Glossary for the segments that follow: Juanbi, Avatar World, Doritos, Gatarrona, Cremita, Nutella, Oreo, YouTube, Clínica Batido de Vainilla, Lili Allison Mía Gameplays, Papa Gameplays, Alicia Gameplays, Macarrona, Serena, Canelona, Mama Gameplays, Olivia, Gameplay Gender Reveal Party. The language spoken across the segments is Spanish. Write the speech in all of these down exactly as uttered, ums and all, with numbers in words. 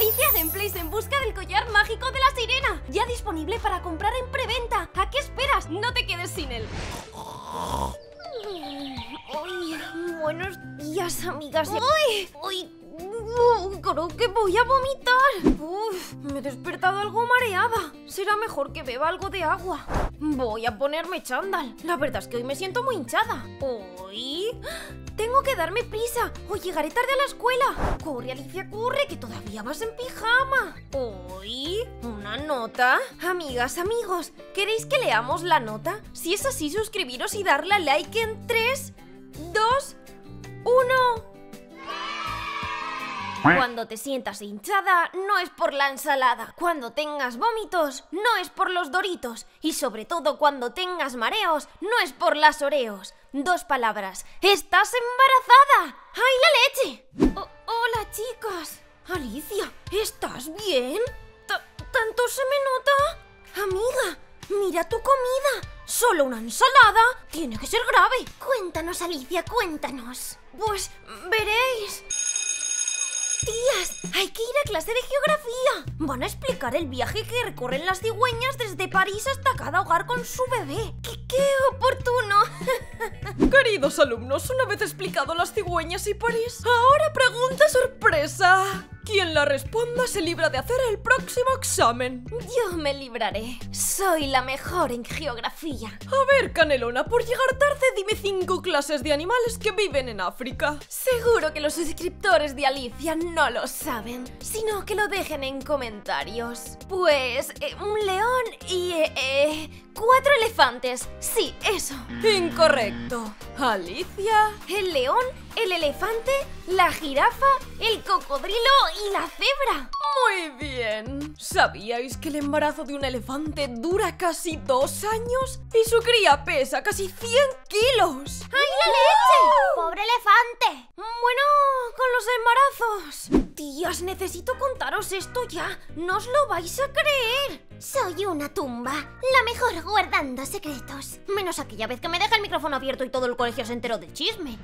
Alicia Gameplays en busca del collar mágico de la sirena, ya disponible para comprar en preventa. ¿A qué esperas? No te quedes sin él. Uy, buenos días, amigas. Uy, uy, uh, creo que voy a vomitar. Uf, me he despertado algo mareada. Será mejor que beba algo de agua. Voy a ponerme chándal. La verdad es que hoy me siento muy hinchada. Uy, tengo que darme prisa o llegaré tarde a la escuela. Corre, Alicia, corre, que todavía vas en pijama. Uy, ¿una nota? Amigas, amigos, ¿queréis que leamos la nota? Si es así, suscribiros y darle a like en tres, dos, uno... Cuando te sientas hinchada, no es por la ensalada. Cuando tengas vómitos, no es por los Doritos. Y sobre todo cuando tengas mareos, no es por las Oreos. Dos palabras. ¡Estás embarazada! ¡Ay, la leche! O- hola, chicas. Alicia, ¿estás bien? ¿Tanto se me nota? Amiga, mira tu comida. ¿Solo una ensalada? Tiene que ser grave. Cuéntanos, Alicia, cuéntanos. Pues veréis... Tías, hay que ir a clase de geografía. Van a explicar el viaje que recorren las cigüeñas desde París hasta cada hogar con su bebé. ¡Qué, qué oportuno! Queridos alumnos, una vez explicado las cigüeñas y París, ahora pregunta sorpresa. Quien la responda se libra de hacer el próximo examen. Yo me libraré. Soy la mejor en geografía. A ver, Canelona, por llegar tarde dime cinco clases de animales que viven en África. Seguro que los suscriptores de Alicia no lo saben, sino que lo dejen en comentarios. Pues, eh, un león y... Eh, eh, cuatro elefantes. Sí, eso. Incorrecto. Alicia. El león, el elefante, la jirafa, el cocodrilo y la cebra. Muy bien. ¿Sabíais que el embarazo de un elefante dura casi dos años? Y su cría pesa casi cien kilos. ¡Ay, la leche! ¡Pobre elefante! Bueno, con los embarazos. Tías, necesito contaros esto ya. No os lo vais a creer. Soy una tumba, la mejor guardando secretos. Menos aquella vez que me deja el micrófono abierto y todo el colegio se enteró del chisme.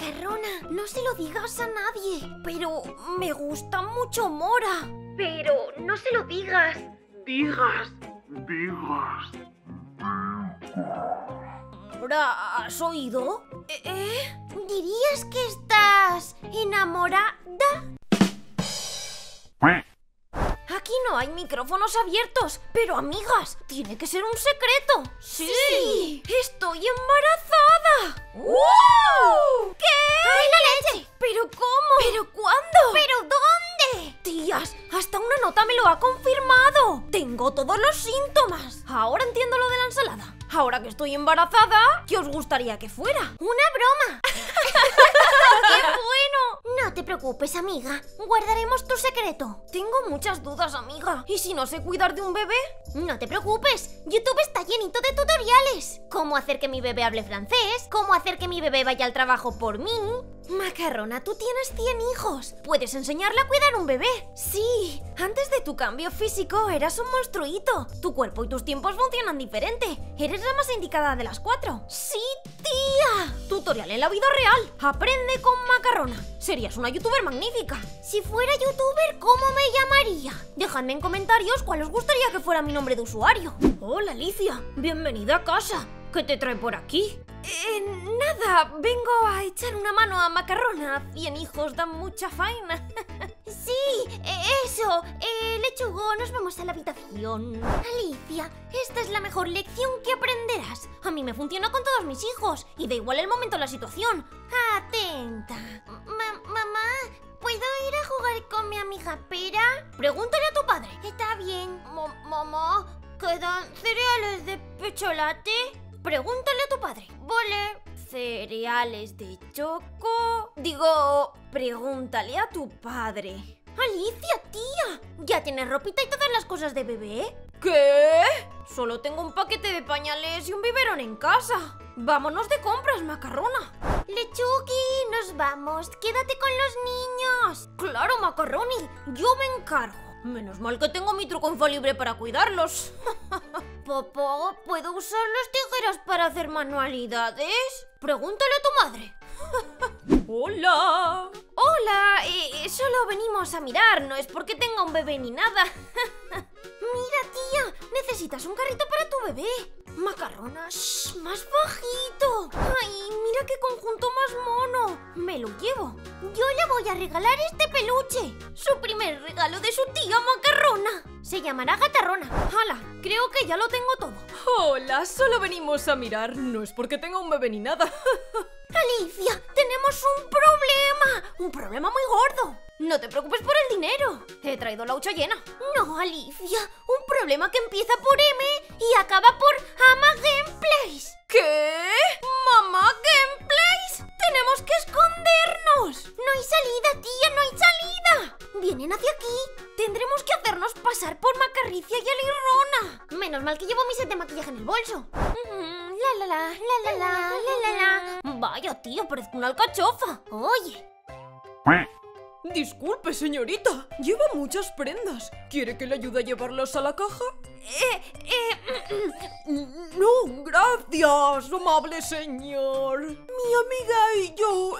Macarrona, no se lo digas a nadie. Pero me gusta mucho Mora. Pero no se lo digas. Digas. Digas. Mora, ¿has oído? ¿Eh? ¿Eh? ¿Dirías que estás enamorada? Aquí no hay micrófonos abiertos, pero amigas, tiene que ser un secreto. ¡Sí! sí. ¡Estoy embarazada! ¡Wow! ¿Qué? ¡Ay, la leche! ¿Pero cómo? ¿Pero cuándo? ¿Pero dónde? Tías, hasta una nota me lo ha confirmado. Tengo todos los síntomas. Ahora entiendo lo de la ensalada. Ahora que estoy embarazada, ¿qué os gustaría que fuera? ¡Una broma! ¡Qué bueno! No te preocupes, amiga. Guardaremos tu secreto. Tengo muchas dudas, amiga. ¿Y si no sé cuidar de un bebé? No te preocupes. YouTube está llenito de tutoriales. Cómo hacer que mi bebé hable francés, cómo hacer que mi bebé vaya al trabajo por mí... Macarrona, tú tienes cien hijos. ¿Puedes enseñarle a cuidar un bebé? Sí, antes de tu cambio físico eras un monstruito. Tu cuerpo y tus tiempos funcionan diferente. Eres la más indicada de las cuatro. ¡Sí, tía! Tutorial en la vida real. Aprende con Macarrona. Serías una youtuber magnífica. Si fuera youtuber, ¿cómo me llamaría? Dejadme en comentarios cuál os gustaría que fuera mi nombre de usuario. Hola, Alicia. Bienvenida a casa. ¿Qué te trae por aquí? Eh, nada, vengo a echar una mano a Macarrona. Cien hijos dan mucha faena. Sí, eso, eh, lechugo, nos vamos a la habitación. Alicia, esta es la mejor lección que aprenderás. A mí me funcionó con todos mis hijos y da igual el momento o la situación. Atenta. Ma Mamá, ¿puedo ir a jugar con mi amiga Pera? Pregúntale a tu padre. Está bien. M Mamá, ¿quedan cereales de pecholate? Pregúntale a tu padre. Vale. Cereales de choco... Digo, pregúntale a tu padre. Alicia, tía, ¿ya tienes ropita y todas las cosas de bebé? ¿Qué? Solo tengo un paquete de pañales y un biberón en casa. Vámonos de compras, Macarrona. Lechugi, nos vamos. Quédate con los niños. Claro, Macarroni, yo me encargo. Menos mal que tengo mi truco infalible para cuidarlos. Papá, ¿puedo usar las tijeras para hacer manualidades? Pregúntale a tu madre. Hola. Hola, eh, solo venimos a mirar, no es porque tenga un bebé ni nada. Mira, tía, necesitas un carrito para tu bebé. Macarrona, shh, más bajito. Ay, mira qué conjunto más mono. Me lo llevo. Yo le voy a regalar este peluche. Su primer regalo de su tía Macarrona. Se llamará Gatarrona. Hala, creo que ya lo tengo todo. Hola, solo venimos a mirar. No es porque tenga un bebé ni nada. Alicia, tenemos un problema. Un problema muy gordo. No te preocupes por el dinero. He traído la hucha llena. No, Alicia, un problema que empieza por M y acaba por Ama Gameplays. ¿Qué? ¿Mama Gameplays? ¡Tenemos que escondernos! ¡No hay salida, tía! ¡No hay salida! ¡Vienen hacia aquí! Tendremos que hacernos pasar por Macarricia y Alirrona. Menos mal que llevo mi set de maquillaje en el bolso. Mm, la, la, la, la, la, la, la, la. Vaya, tío, parezco una alcachofa. Oye. Disculpe, señorita. Lleva muchas prendas. ¿Quiere que le ayude a llevarlas a la caja? Eh, eh, no, gracias, amable señor. Mi amiga y yo,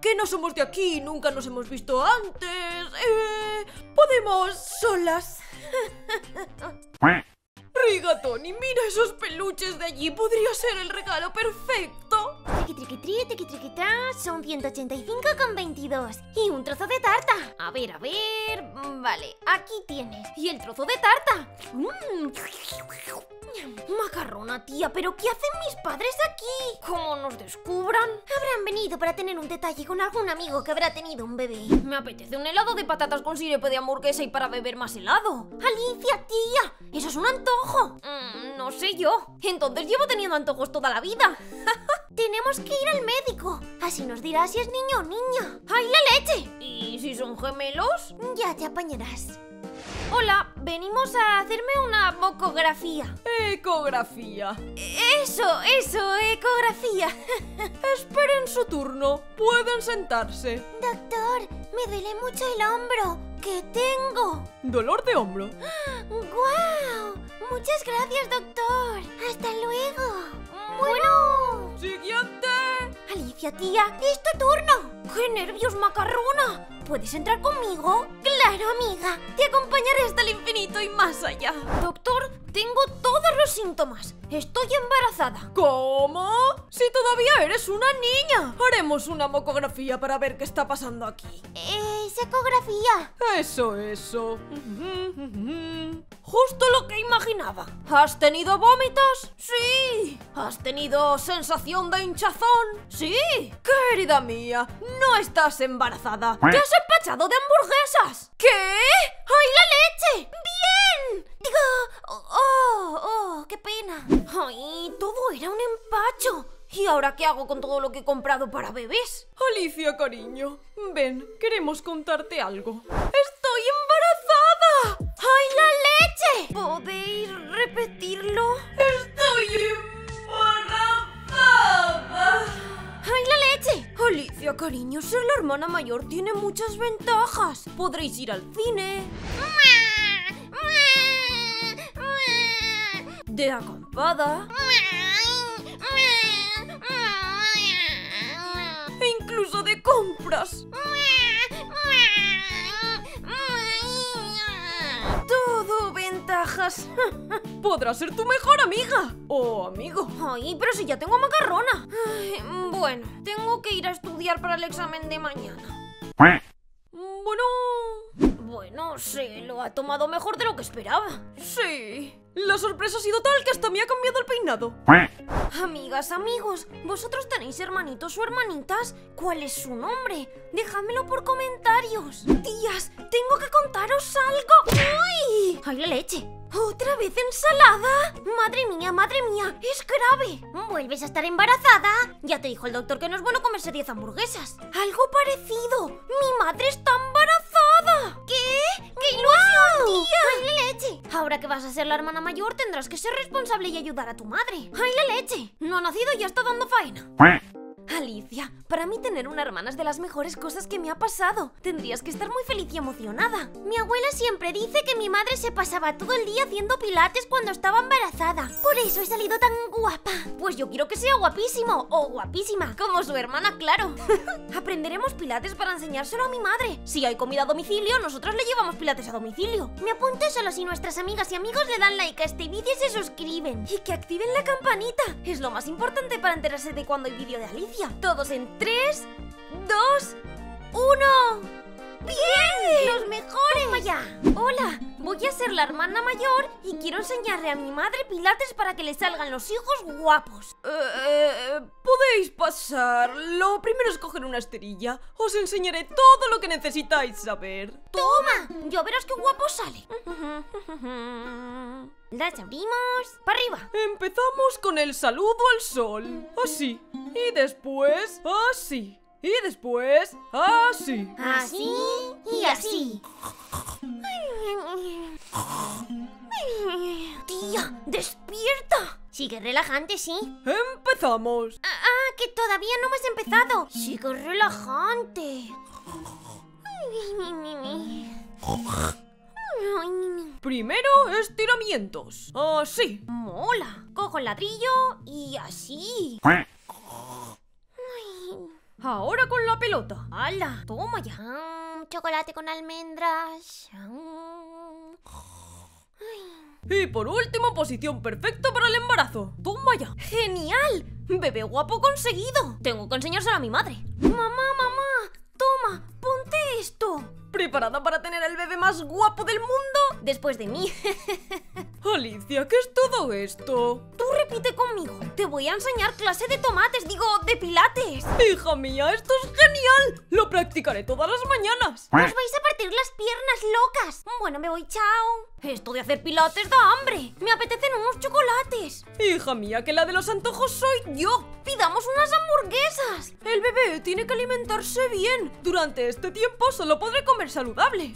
que no somos de aquí, nunca nos hemos visto antes, eh, podemos solas. Rigatoni, mira esos peluches de allí, podría ser el regalo perfecto. Triqui, triqui, triqui, son ciento ochenta y cinco con veintidós. Y un trozo de tarta. A ver, a ver. Vale, aquí tienes. Y el trozo de tarta. Mm. Macarrona, tía, ¿pero qué hacen mis padres aquí? ¿Cómo nos descubran? Habrán venido para tener un detalle con algún amigo que habrá tenido un bebé. Me apetece un helado de patatas con sirope de hamburguesa y para beber más helado. Alicia, tía, eso es un antojo. Mm, no sé yo. Entonces llevo teniendo antojos toda la vida. Tenemos que ir al médico. Así nos dirá si es niño o niña. ¡Ay, la leche! ¿Y si son gemelos? Ya te apañarás. Hola, venimos a hacerme una bocografía. Ecografía. Eso, eso, ecografía. Esperen su turno. Pueden sentarse. Doctor, me duele mucho el hombro. ¿Qué tengo? Dolor de hombro. ¡Guau! Muchas gracias, doctor. Hasta luego. Bueno. ¡Siguiente! Alicia, tía, es tu turno. ¡Qué nervios, Macarrona! ¿Puedes entrar conmigo? Claro, amiga. Te acompañaré hasta el infinito y más allá. Doctor, tengo todos los síntomas. Estoy embarazada. ¿Cómo? Si todavía eres una niña. Haremos una mocografía para ver qué está pasando aquí. Es ecografía. Eso, eso. Justo lo que imaginaba. ¿Has tenido vómitos? Sí. ¿Has tenido sensación de hinchazón? Sí. Querida mía, no estás embarazada. ¿Te has empachado de hamburguesas? ¿Qué? ¡Ay, la leche! ¡Bien! Digo... Oh, oh, qué pena. Ay, todo era un empacho. ¿Y ahora qué hago con todo lo que he comprado para bebés? Alicia, cariño, ven, queremos contarte algo. ¡Estoy embarazada! ¡Ay, la leche! ¿Podéis repetirlo? ¡Estoy embarazada! ¡Ay, la leche! Alicia, cariño, ser la hermana mayor tiene muchas ventajas. Podréis ir al cine, de acampada, e incluso de compras. Todo ventajas. Podrás ser tu mejor amiga o amigo. Ay, pero si ya tengo Macarrona. Ay, bueno, tengo que ir a estudiar para el examen de mañana. Bueno... Bueno, se lo ha tomado mejor de lo que esperaba. Sí. La sorpresa ha sido tal que hasta me ha cambiado el peinado. Amigas, amigos, ¿vosotros tenéis hermanitos o hermanitas? ¿Cuál es su nombre? Dejádmelo por comentarios. Tías, tengo que contaros algo. ¡Uy! ¡Ay, la leche! ¿Otra vez ensalada? Madre mía, madre mía, es grave. ¿Vuelves a estar embarazada? Ya te dijo el doctor que no es bueno comerse diez hamburguesas. Algo parecido. Mi madre está embarazada. ¿Qué? ¡Qué ilusión, wow, tía! ¡Ay, la leche! Ahora que vas a ser la hermana mayor, tendrás que ser responsable y ayudar a tu madre. ¡Ay, la leche! No ha nacido y ya está dando faena. Alicia, para mí tener una hermana es de las mejores cosas que me ha pasado. Tendrías que estar muy feliz y emocionada. Mi abuela siempre dice que mi madre se pasaba todo el día haciendo pilates cuando estaba embarazada. Por eso he salido tan guapa. Pues yo quiero que sea guapísimo o guapísima, como su hermana, claro. Aprenderemos pilates para enseñárselo a mi madre. Si hay comida a domicilio, nosotros le llevamos pilates a domicilio. Me apunto solo si nuestras amigas y amigos le dan like a este vídeo y se suscriben. Y que activen la campanita. Es lo más importante para enterarse de cuando hay vídeo de Alicia. Todos en tres, dos, uno... ¡Bien! ¡Los mejores! ¡Vaya! Hola, voy a ser la hermana mayor y quiero enseñarle a mi madre pilates para que le salgan los hijos guapos. Eh, eh, Podéis pasar. Lo primero es coger una esterilla. Os enseñaré todo lo que necesitáis saber. ¡Toma! Ya verás qué guapo sale. Las abrimos. ¡Para arriba! Empezamos con el saludo al sol. Así. Y después, así. Y después, así. Así y así. Tía, despierta. Sigue relajante, sí. Empezamos. Ah, ah, que todavía no hemos empezado. Sigue relajante. Primero, estiramientos. Así. Mola. Cojo el ladrillo y así. Ahora con la pelota. ¡Hala! Toma ya. Mm, chocolate con almendras. Mm. Y por último, posición perfecta para el embarazo. Toma ya. ¡Genial! Bebé guapo conseguido. Tengo que enseñárselo a mi madre. Mamá, mamá, toma, ponte esto. ¿Preparada para tener al bebé más guapo del mundo? Después de mí. Alicia, ¿qué es todo esto? Tú repite conmigo. Te voy a enseñar clase de tomates, digo, de pilates. Hija mía, esto es genial. Lo practicaré todas las mañanas. Os vais a partir las piernas, locas. Bueno, me voy, chao. Esto de hacer pilates da hambre. Me apetecen unos chocolates. Hija mía, que la de los antojos soy yo. Pidamos unas hamburguesas. El bebé tiene que alimentarse bien. Durante este tiempo solo podré comer saludable.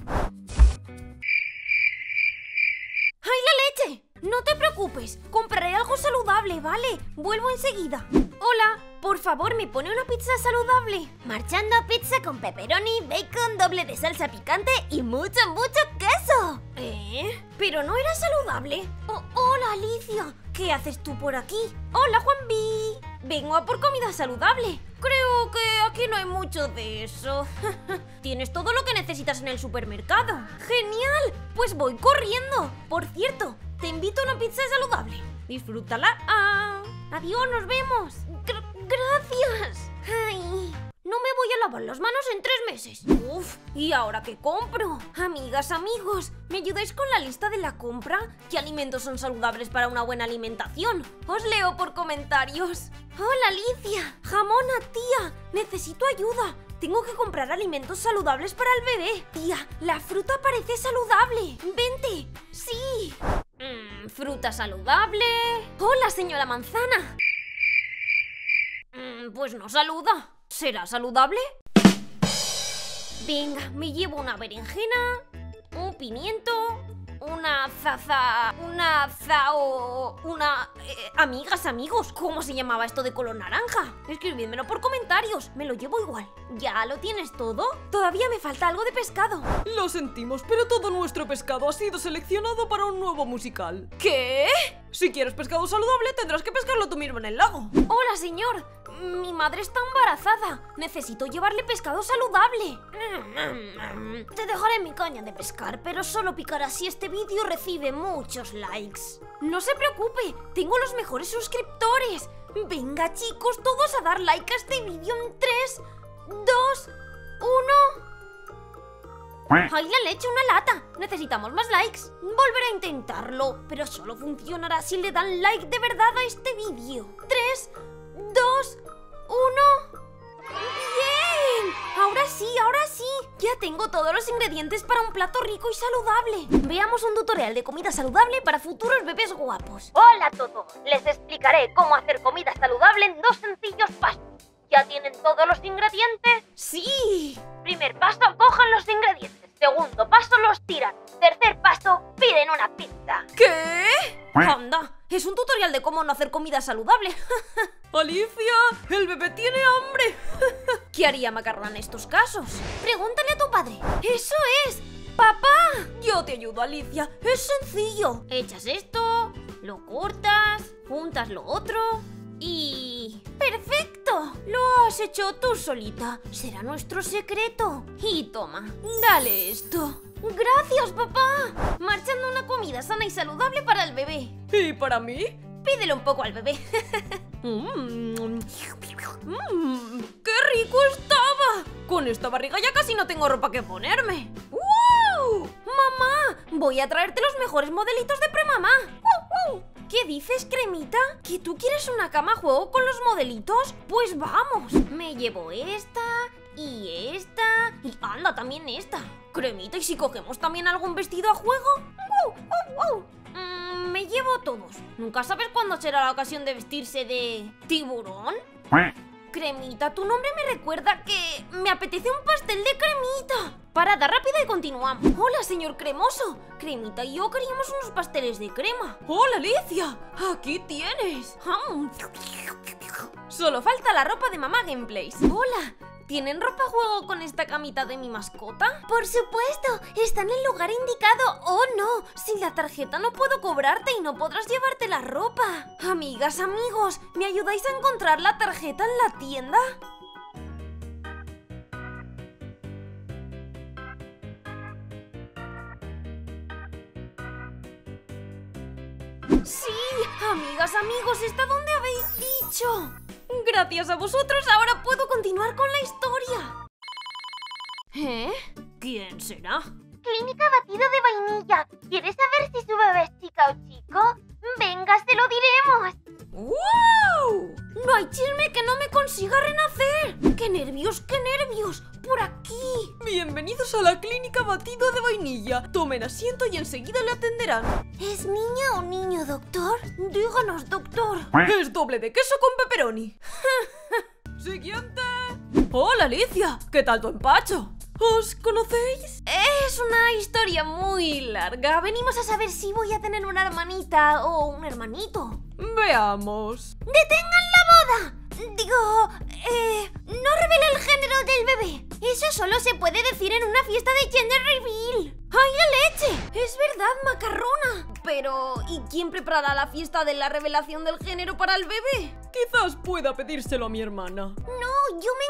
¡Ay, la leche! No te preocupes, compraré algo saludable, ¿vale? Vuelvo enseguida. Hola, por favor, ¿me pone una pizza saludable? Marchando pizza con pepperoni, bacon, doble de salsa picante y mucho, mucho queso. ¿Eh? Pero no era saludable. Oh, hola, Alicia. ¿Qué haces tú por aquí? Hola, Juanbi. Vengo a por comida saludable. Creo que aquí no hay mucho de eso. Tienes todo lo que necesitas en el supermercado. ¡Genial! Pues voy corriendo. Por cierto, te invito a una pizza saludable. Disfrútala. Ah, adiós, nos vemos. Gr- gracias. Ay, no me voy a lavar las manos en tres meses. Uf, ¿y ahora qué compro? Amigas, amigos, ¿me ayudáis con la lista de la compra? ¿Qué alimentos son saludables para una buena alimentación? Os leo por comentarios. Hola, Alicia. Jamona, tía. Necesito ayuda. Tengo que comprar alimentos saludables para el bebé. Tía, la fruta parece saludable. Vente. Sí. Mm, fruta saludable. Hola, señora manzana. Mm, pues no saluda. ¿Será saludable? Venga, me llevo una berenjena, un pimiento, una zaza... una zao... una... Eh, amigas, amigos, ¿cómo se llamaba esto de color naranja? Escribídmelo por comentarios, me lo llevo igual. ¿Ya lo tienes todo? Todavía me falta algo de pescado. Lo sentimos, pero todo nuestro pescado ha sido seleccionado para un nuevo musical. ¿Qué? Si quieres pescado saludable, tendrás que pescarlo tú mismo en el lago. Hola, señor. Mi madre está embarazada. Necesito llevarle pescado saludable. Mm, mm, mm. Te dejaré mi caña de pescar, pero solo picará si este vídeo recibe muchos likes. No se preocupe, tengo los mejores suscriptores. Venga, chicos, todos a dar like a este vídeo en tres, dos, uno... ¡Ay, la leche, una lata! Necesitamos más likes. Volveré a intentarlo, pero solo funcionará si le dan like de verdad a este vídeo. tres, dos, uno... ¡Bien! Ahora sí, ahora sí. Ya tengo todos los ingredientes para un plato rico y saludable. Veamos un tutorial de comida saludable para futuros bebés guapos. Hola a todos, les explicaré cómo hacer comida saludable en dos sencillos pasos. ¿Ya tienen todos los ingredientes? ¡Sí! Primer paso, cojan los ingredientes. Segundo paso, los tiran. Tercer paso, piden una pizza. ¿Qué? ¡Anda! Es un tutorial de cómo no hacer comida saludable. ¡Alicia! ¡El bebé tiene hambre! ¿Qué haría Macarrona en estos casos? Pregúntale a tu padre. ¡Eso es! ¡Papá! Yo te ayudo, Alicia. Es sencillo. Echas esto, lo cortas, juntas lo otro y... ¡perfecto! Lo has hecho tú solita. Será nuestro secreto. Y toma, dale esto. ¡Gracias, papá! Marchando una comida sana y saludable para el bebé. ¿Y para mí? Pídele un poco al bebé. mm, mm, ¡Qué rico estaba! Con esta barriga ya casi no tengo ropa que ponerme. ¡Wow! ¡Mamá! Voy a traerte los mejores modelitos de premamá. ¡Wow, wow! ¿Qué dices, Cremita? ¿Que tú quieres una cama a juego con los modelitos? Pues vamos. Me llevo esta y esta y anda, también esta. Cremita, ¿y si cogemos también algún vestido a juego? ¡Wow, wow, wow! Mm, me llevo todos. Nunca sabes cuándo será la ocasión de vestirse de... ¿tiburón? Cremita, tu nombre me recuerda que me apetece un pastel de cremita. Parada rápida y continuamos. Hola, señor cremoso. Cremita y yo queríamos unos pasteles de crema. Hola, Alicia. Aquí tienes. ¡Jam! Solo falta la ropa de Mamá Gameplays. Hola. ¿Tienen ropa a juego con esta camita de mi mascota? Por supuesto, está en el lugar indicado. Oh no, sin la tarjeta no puedo cobrarte y no podrás llevarte la ropa. Amigas, amigos, ¿me ayudáis a encontrar la tarjeta en la tienda? Sí, amigas, amigos, ¿está donde habéis dicho? Gracias a vosotros, ahora puedo continuar con la historia. ¿Eh? ¿Quién será? Clínica Batido de Vainilla. ¿Quieres saber si su bebé es chica o chico? ¡Venga, se lo diremos! ¡Wow! No hay chisme que no me consiga renacer. ¡Qué nervios, qué nervios! ¡Por aquí! Bienvenidos a la Clínica Batido de Vainilla. Tomen asiento y enseguida le atenderán. ¿Es niña o niño, doctor? Díganos, doctor. Es doble de queso con pepperoni. Siguiente. Hola, Alicia. ¿Qué tal tu empacho? ¿Os conocéis? Es una historia muy larga. Venimos a saber si voy a tener una hermanita o un hermanito. Veamos. ¡Detengan la boda! Digo, eh, no revela el género del bebé. Eso solo se puede decir en una fiesta de Gender Reveal. ¡Ay, la leche! Es verdad, Macarrona. Pero, ¿y quién preparará la fiesta de la revelación del género para el bebé? Quizás pueda pedírselo a mi hermana. No, yo me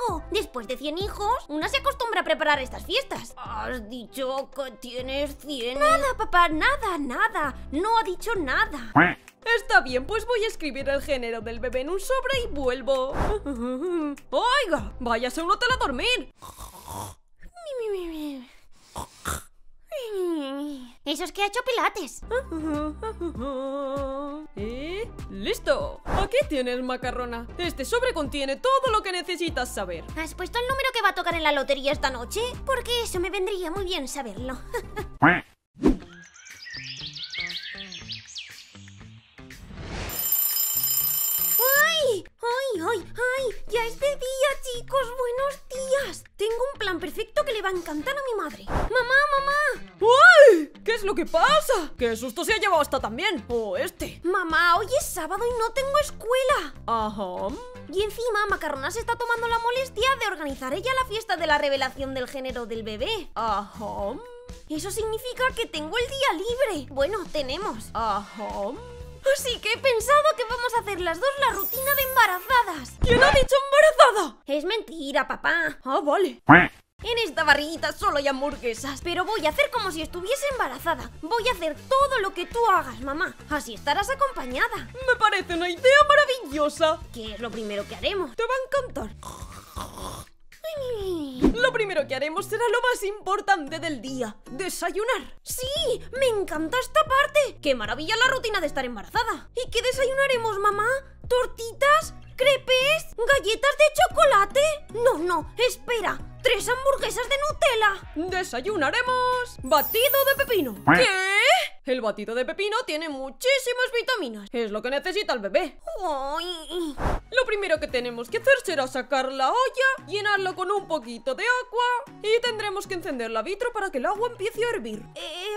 encargo. Después de cien hijos, una se acostumbra a preparar estas fiestas. Has dicho que tienes cien... Nada, papá, nada, nada. No ha dicho nada. Está bien, pues voy a escribir el género del bebé en un sobre y vuelvo. Oiga, váyase a un hotel a dormir. Eso es que ha hecho pilates. Y listo. Aquí tienes, Macarrona. Este sobre contiene todo lo que necesitas saber. ¿Has puesto el número que va a tocar en la lotería esta noche? Porque eso me vendría muy bien saberlo. ¡Ay, ay, ay! ¡Ya es de día, chicos! ¡Buenos días! Tengo un plan perfecto que le va a encantar a mi madre. ¡Mamá, mamá! ¡Uy! ¿Qué es lo que pasa? ¡Qué susto se ha llevado esta también! ¡O este! Mamá, hoy es sábado y no tengo escuela. Ajá. Y encima, Macarrona se está tomando la molestia de organizar ella la fiesta de la revelación del género del bebé. Ajá. Eso significa que tengo el día libre. Bueno, tenemos. Ajá. Así que he pensado que vamos a hacer las dos la rutina de embarazadas. ¿Quién ha dicho embarazada? Es mentira, papá. Ah, vale. En esta barriguita solo hay hamburguesas. Pero voy a hacer como si estuviese embarazada. Voy a hacer todo lo que tú hagas, mamá. Así estarás acompañada. Me parece una idea maravillosa. ¿Qué es lo primero que haremos? Te va a encantar. Lo primero que haremos será lo más importante del día: desayunar. ¡Sí! ¡Me encanta esta parte! ¡Qué maravilla la rutina de estar embarazada! ¿Y qué desayunaremos, mamá? ¿Tortitas? ¿Crepes? ¿Galletas de chocolate? No, no, espera. ¡Tres hamburguesas de Nutella! Desayunaremos batido de pepino. ¿Qué? El batido de pepino tiene muchísimas vitaminas. Es lo que necesita el bebé. ¡Ay! Lo primero que tenemos que hacer será sacar la olla, llenarlo con un poquito de agua y tendremos que encender la vitro para que el agua empiece a hervir. Eh,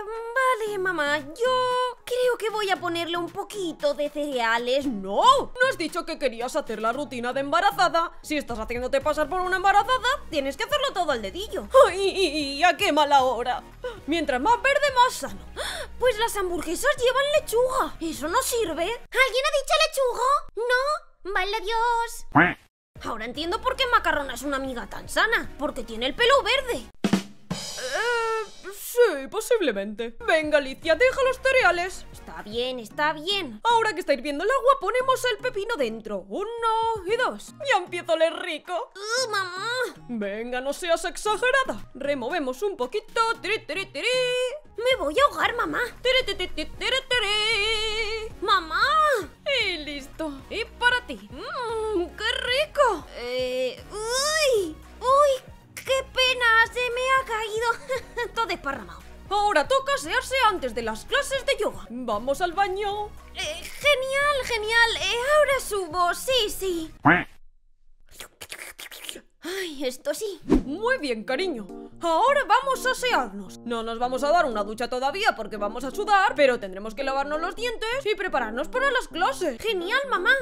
vale, mamá, yo... Creo que voy a ponerle un poquito de cereales. ¡No! ¿No has dicho que querías hacer la rutina de embarazada? Si estás haciéndote pasar por una embarazada, tienes que hacerlo todo al dedillo. ¡Ay, ya qué mala hora! Mientras más verde, más sano. Pues las hamburguesas llevan lechuga. ¿Eso no sirve? ¿Alguien ha dicho lechuga? No. Vale, adiós. Ahora entiendo por qué Macarrona es una amiga tan sana. Porque tiene el pelo verde. Sí, posiblemente. Venga, Alicia, deja los cereales. Está bien, está bien. Ahora que está hirviendo el agua, ponemos el pepino dentro. Uno y dos. Ya empiezo a oler rico. ¡Uh, mamá! Venga, no seas exagerada. Removemos un poquito. Tiri, tiri, tiri. Me voy a ahogar, mamá. Tiri, tiri, tiri, tiri, tiri. ¡Mamá! Y listo. Y para ti. ¡Mmm, qué rico! Eh... ¡Uy! ¡Uy! ¡Qué pena! ¡Se me ha caído! Todo desparramado. Ahora toca asearse antes de las clases de yoga. ¡Vamos al baño! Eh, ¡Genial, genial! Eh, ahora subo, sí, sí. Ay, esto sí. Muy bien, cariño. Ahora vamos a asearnos. No nos vamos a dar una ducha todavía porque vamos a sudar, pero tendremos que lavarnos los dientes y prepararnos para las clases. Genial, mamá.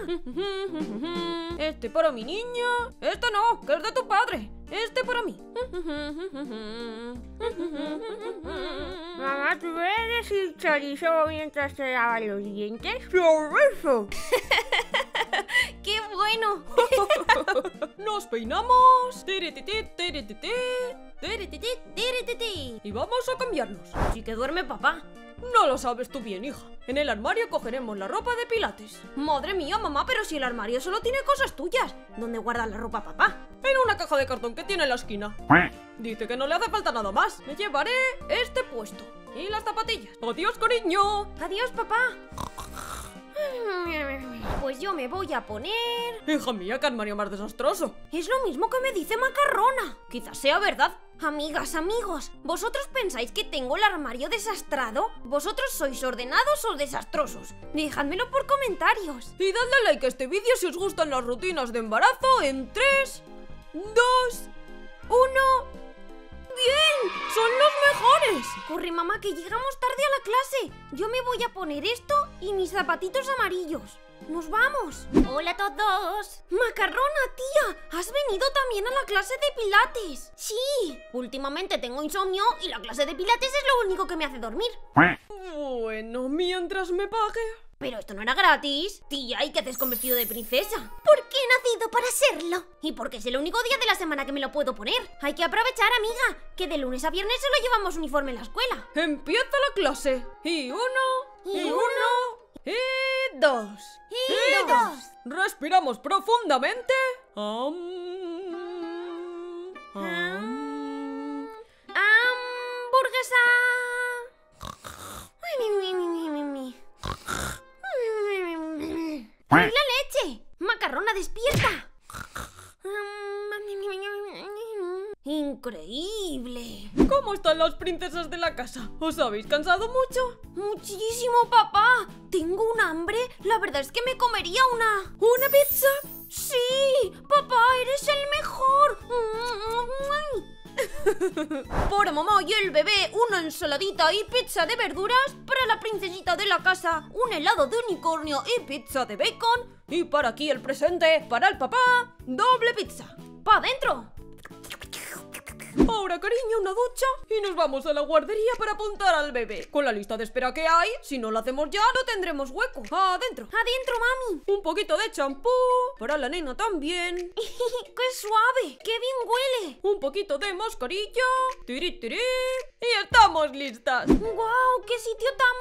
Este para mi niña. Este no, que es de tu padre. Este para mí. Mamá, ¿tú puedes decir chorizo mientras te lavas los dientes? ¡Chorizo! ¡Qué bueno! ¡Nos peinamos! Y vamos a cambiarnos. Sí que duerme papá. No lo sabes tú bien, hija. En el armario cogeremos la ropa de pilates. Madre mía, mamá, pero si el armario solo tiene cosas tuyas. ¿Dónde guardas la ropa, papá? En una caja de cartón que tiene en la esquina. Dice que no le hace falta nada más. Me llevaré este puesto y las zapatillas. Adiós, cariño. Adiós, papá. Pues yo me voy a poner... Hija mía, qué armario más desastroso. Es lo mismo que me dice Macarrona. Quizás sea verdad. Amigas, amigos, ¿vosotros pensáis que tengo el armario desastrado? ¿Vosotros sois ordenados o desastrosos? Dejadmelo por comentarios. Y dadle like a este vídeo si os gustan las rutinas de embarazo en tres, dos, uno... ¡Bien! ¡Son los mejores! Corre, mamá, que llegamos tarde a la clase. Yo me voy a poner esto y mis zapatitos amarillos. ¡Nos vamos! ¡Hola a todos! ¡Macarrona, tía! ¡Has venido también a la clase de pilates! ¡Sí! Últimamente tengo insomnio y la clase de pilates es lo único que me hace dormir. Bueno, mientras me pague... Pero esto no era gratis. Tía, ¿y qué haces con vestido de princesa? Porque he nacido para serlo. Y porque es el único día de la semana que me lo puedo poner. Hay que aprovechar, amiga, que de lunes a viernes solo llevamos uniforme en la escuela. ¡Empieza la clase! Y uno, y, y uno... uno. Y dos. Y, y dos. dos. Respiramos profundamente. Um, um. Um, hamburguesa. ¡La leche! Macarrona, despierta. Increíble. ¿Cómo están las princesas de la casa? ¿Os habéis cansado mucho? Muchísimo, papá. Tengo un hambre. La verdad es que me comería una... ¿Una pizza? Sí, papá, eres el mejor. Por mamá y el bebé, una ensaladita y pizza de verduras. Para la princesita de la casa, un helado de unicornio y pizza de bacon. Y para aquí el presente, para el papá, doble pizza. ¡Pa' dentro! Ahora, cariño, una ducha y nos vamos a la guardería para apuntar al bebé. Con la lista de espera que hay, si no la hacemos ya, no tendremos hueco. Adentro. Adentro, mami. Un poquito de champú para la nena también. ¡Qué suave! ¡Qué bien huele! Un poquito de mascarilla. Tiri, tiri. Y estamos listas. ¡Guau! ¡Qué sitio tan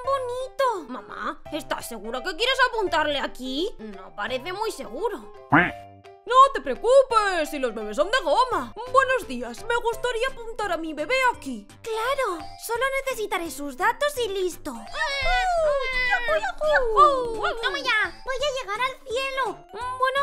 bonito! Mamá, ¿estás segura que quieres apuntarle aquí? No parece muy seguro. No te preocupes, si los bebés son de goma. Buenos días, me gustaría apuntar a mi bebé aquí. Claro, solo necesitaré sus datos y listo. uh, uh, uh, uh, uh, ¡Toma ya! ¡Voy a llegar al cielo! Bueno...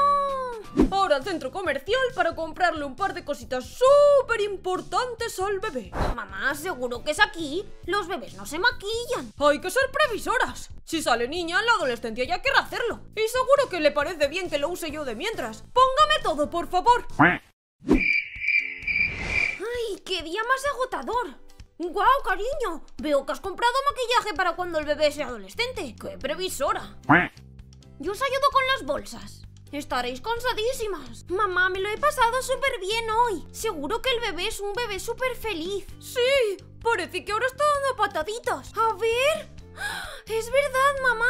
Ahora al centro comercial para comprarle un par de cositas súper importantes al bebé. Mamá, seguro que es aquí. Los bebés no se maquillan. Hay que ser previsoras. Si sale niña, la adolescencia ya querrá hacerlo. Y seguro que le parece bien que lo use yo de mientras. Póngame todo, por favor. ¡Ay, qué día más agotador! ¡Guau, cariño! Veo que has comprado maquillaje para cuando el bebé sea adolescente. ¡Qué previsora! Yo os ayudo con las bolsas. Estaréis cansadísimas. Mamá, me lo he pasado súper bien hoy. Seguro que el bebé es un bebé súper feliz. Sí, parece que ahora está dando pataditas. A ver... ¡Es verdad, mamá!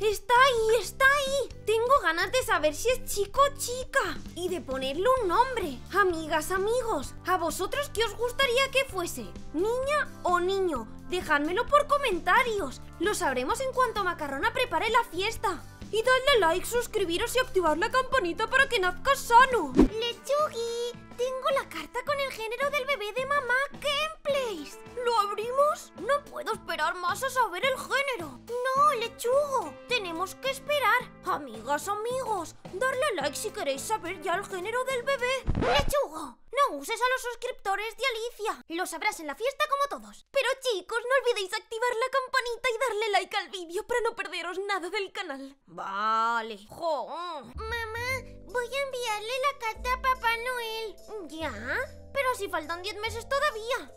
¡Está ahí, está ahí! Tengo ganas de saber si es chico o chica y de ponerle un nombre. Amigas, amigos, ¿a vosotros qué os gustaría que fuese? ¿Niña o niño? Dejádmelo por comentarios. Lo sabremos en cuanto Macarrona prepare la fiesta. Y dadle like, suscribiros y activar la campanita para que nazca sano. ¡Lechugi! Tengo la carta con el género del bebé de Mamá Gameplays. ¿Lo abrimos? No puedo esperar más a saber el género. No, lechugo, tenemos que esperar. Amigas, amigos, darle like si queréis saber ya el género del bebé. ¡Lechugo! No uses a los suscriptores de Alicia. Lo sabrás en la fiesta como todos. Pero chicos, no olvidéis activar la campanita y darle like al vídeo para no perderos nada del canal. Vale. Jo. Mamá, voy a enviarle la carta a Papá Noel. ¿Ya? Pero si faltan diez meses todavía.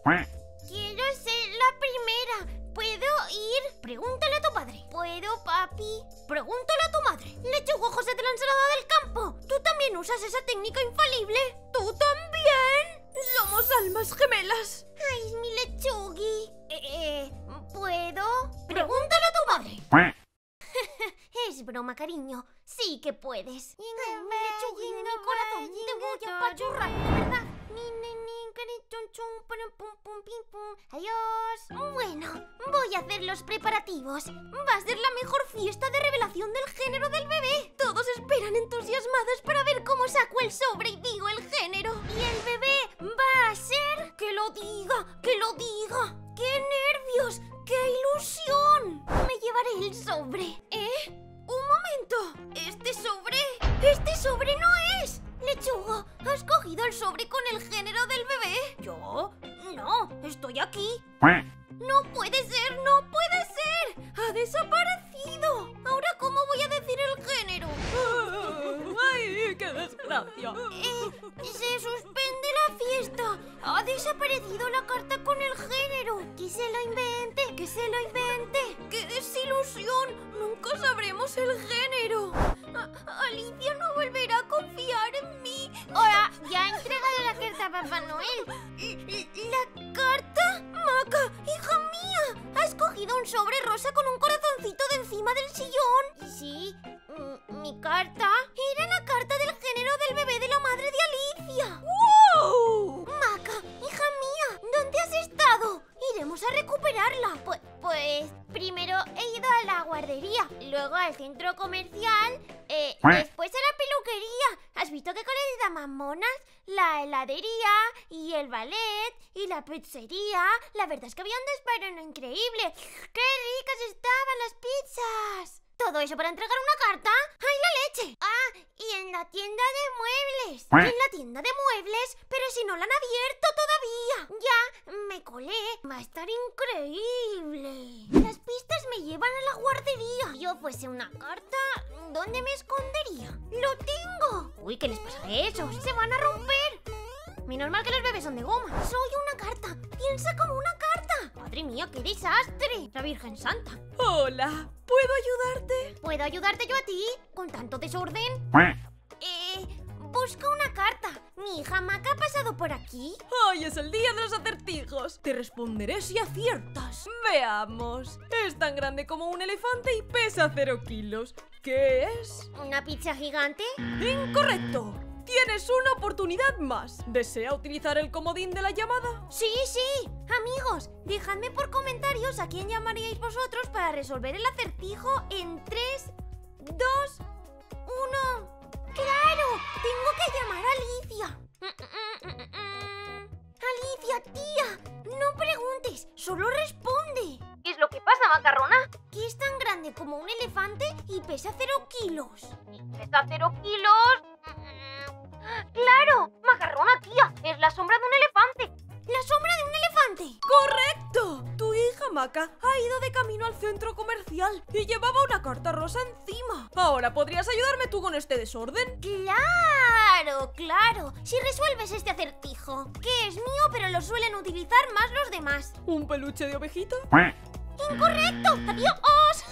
Quiero ser la primera. ¿Puedo ir? Pregúntale a tu padre. ¿Puedo, papi? Pregúntale a tu madre. Lechugo, José de la ensalada del campo. ¿Tú también usas esa técnica infalible? ¿Tú también? Somos almas gemelas. Ay, mi lechugi. Eh, eh, ¿puedo? Pregúntale a tu madre. Es broma, cariño. Sí que puedes. Y en el lechugi, en el corazón, te voy a apachurrar, de verdad. Adiós. Bueno, voy a hacer los preparativos. Va a ser la mejor fiesta de revelación del género del bebé. Todos esperan entusiasmados para ver cómo saco el sobre y digo el género. Y el bebé va a ser... ¡Que lo diga! ¡Que lo diga! ¡Qué nervios! ¡Qué ilusión! Me llevaré el sobre. ¿Eh? ¡Un momento! ¿Este sobre? ¡Este sobre no es! Lechugo, ¿has cogido el sobre con el género del bebé? ¿Yo? No, estoy aquí. ¡No puede ser! ¡No puede ser! ¡Ha desaparecido! ¿Ahora cómo voy a decir el género? ¡Ay, qué desgracia! Eh, se suspende la fiesta. Ha desaparecido la carta con el género. ¡Que se lo invente! ¡Que se lo invente! ¡Qué desilusión! ¡Nunca sabremos el género! A Alicia no volverá a confiar en mí. Hola, ya ha entregado la carta a Papá Noel. ¿La carta? Maca, hija mía, has cogido un sobre rosa con un corazoncito de encima del sillón. Sí, mi carta. Era la carta del género del bebé de la madre de Alicia. ¡Wow! Maca, hija mía, ¿dónde has estado? Iremos a recuperarla. Pues, pues primero he ido a la guardería, luego al centro comercial, eh, después a la peluquería. ¿Has visto que con el damamonas, la heladería y el ballet y la pizzería? La verdad es que había un desparón increíble. ¡Qué ricas estaban las pizzas! ¿Todo eso para entregar una carta? ¡Ay, la leche! Ah, y en la tienda de muebles. En la tienda de muebles, pero si no la han abierto todavía. Ya, me colé. Va a estar increíble. Las pistas me llevan a la guardería. Si yo fuese una carta, ¿dónde me escondería? ¡Lo tengo! Uy, ¿qué les pasa a esos? ¡Se van a romper! Menos mal que los bebés son de goma. Soy una carta. Piensa como una carta. Madre mía, qué desastre. La Virgen Santa. Hola, ¿puedo ayudarte? ¿Puedo ayudarte yo a ti? ¿Con tanto desorden? Eh, busca una carta. Mi hija Maca ha pasado por aquí. Hoy es el día de los acertijos. Te responderé si aciertas. Veamos. Es tan grande como un elefante y pesa cero kilos. ¿Qué es? ¿Una pizza gigante? Incorrecto. Tienes una oportunidad más. ¿Desea utilizar el comodín de la llamada? Sí, sí. Amigos, dejadme por comentarios a quién llamaríais vosotros para resolver el acertijo en tres, dos, uno. ¡Claro! Tengo que llamar a Alicia. Alicia, tía, no preguntes, solo responde. ¿Qué es lo que pasa, Macarrona? Que es tan grande como un elefante y pesa cero kilos. ¿Y pesa cero kilos? ¡Claro! ¡Macarrona, tía! ¡Es la sombra de un elefante! ¡La sombra de un elefante! ¡Correcto! Tu hija Maca ha ido de camino al centro comercial y llevaba una carta rosa encima. Ahora, ¿podrías ayudarme tú con este desorden? ¡Claro, claro! Si resuelves este acertijo, que es mío pero lo suelen utilizar más los demás. ¿Un peluche de ovejita? ¡Incorrecto! ¡Adiós!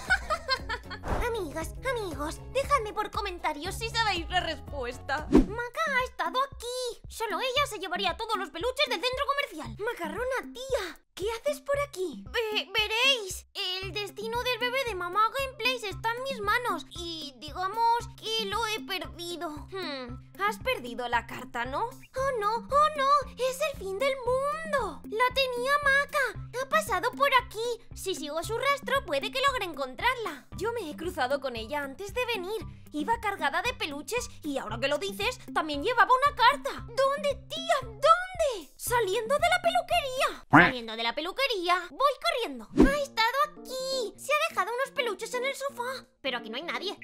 Amigas, amigos, dejadme por comentarios si sabéis la respuesta. Maca ha estado aquí. Solo ella se llevaría todos los peluches del centro comercial. Macarrona, tía, ¿qué haces por aquí? Ve- veréis, el destino del bebé de Mama Gameplays está en mis manos y digamos que lo he perdido. Hmm, has perdido la carta, ¿no? ¡Oh, no! ¡Oh, no! ¡Es el fin del mundo! ¡La tenía Maca! ¡Ha pasado por aquí! Si sigo su rastro puede que logre encontrarla. Yo me he cruzado con ella antes de venir. Iba cargada de peluches y ahora que lo dices, también llevaba una carta. ¿Dónde, tía? ¿Dónde? ¡Saliendo de la peluquería! ¡Saliendo de la peluquería! ¡Voy corriendo! ¡Ha estado aquí! ¡Se ha dejado unos peluches en el sofá! Pero aquí no hay nadie.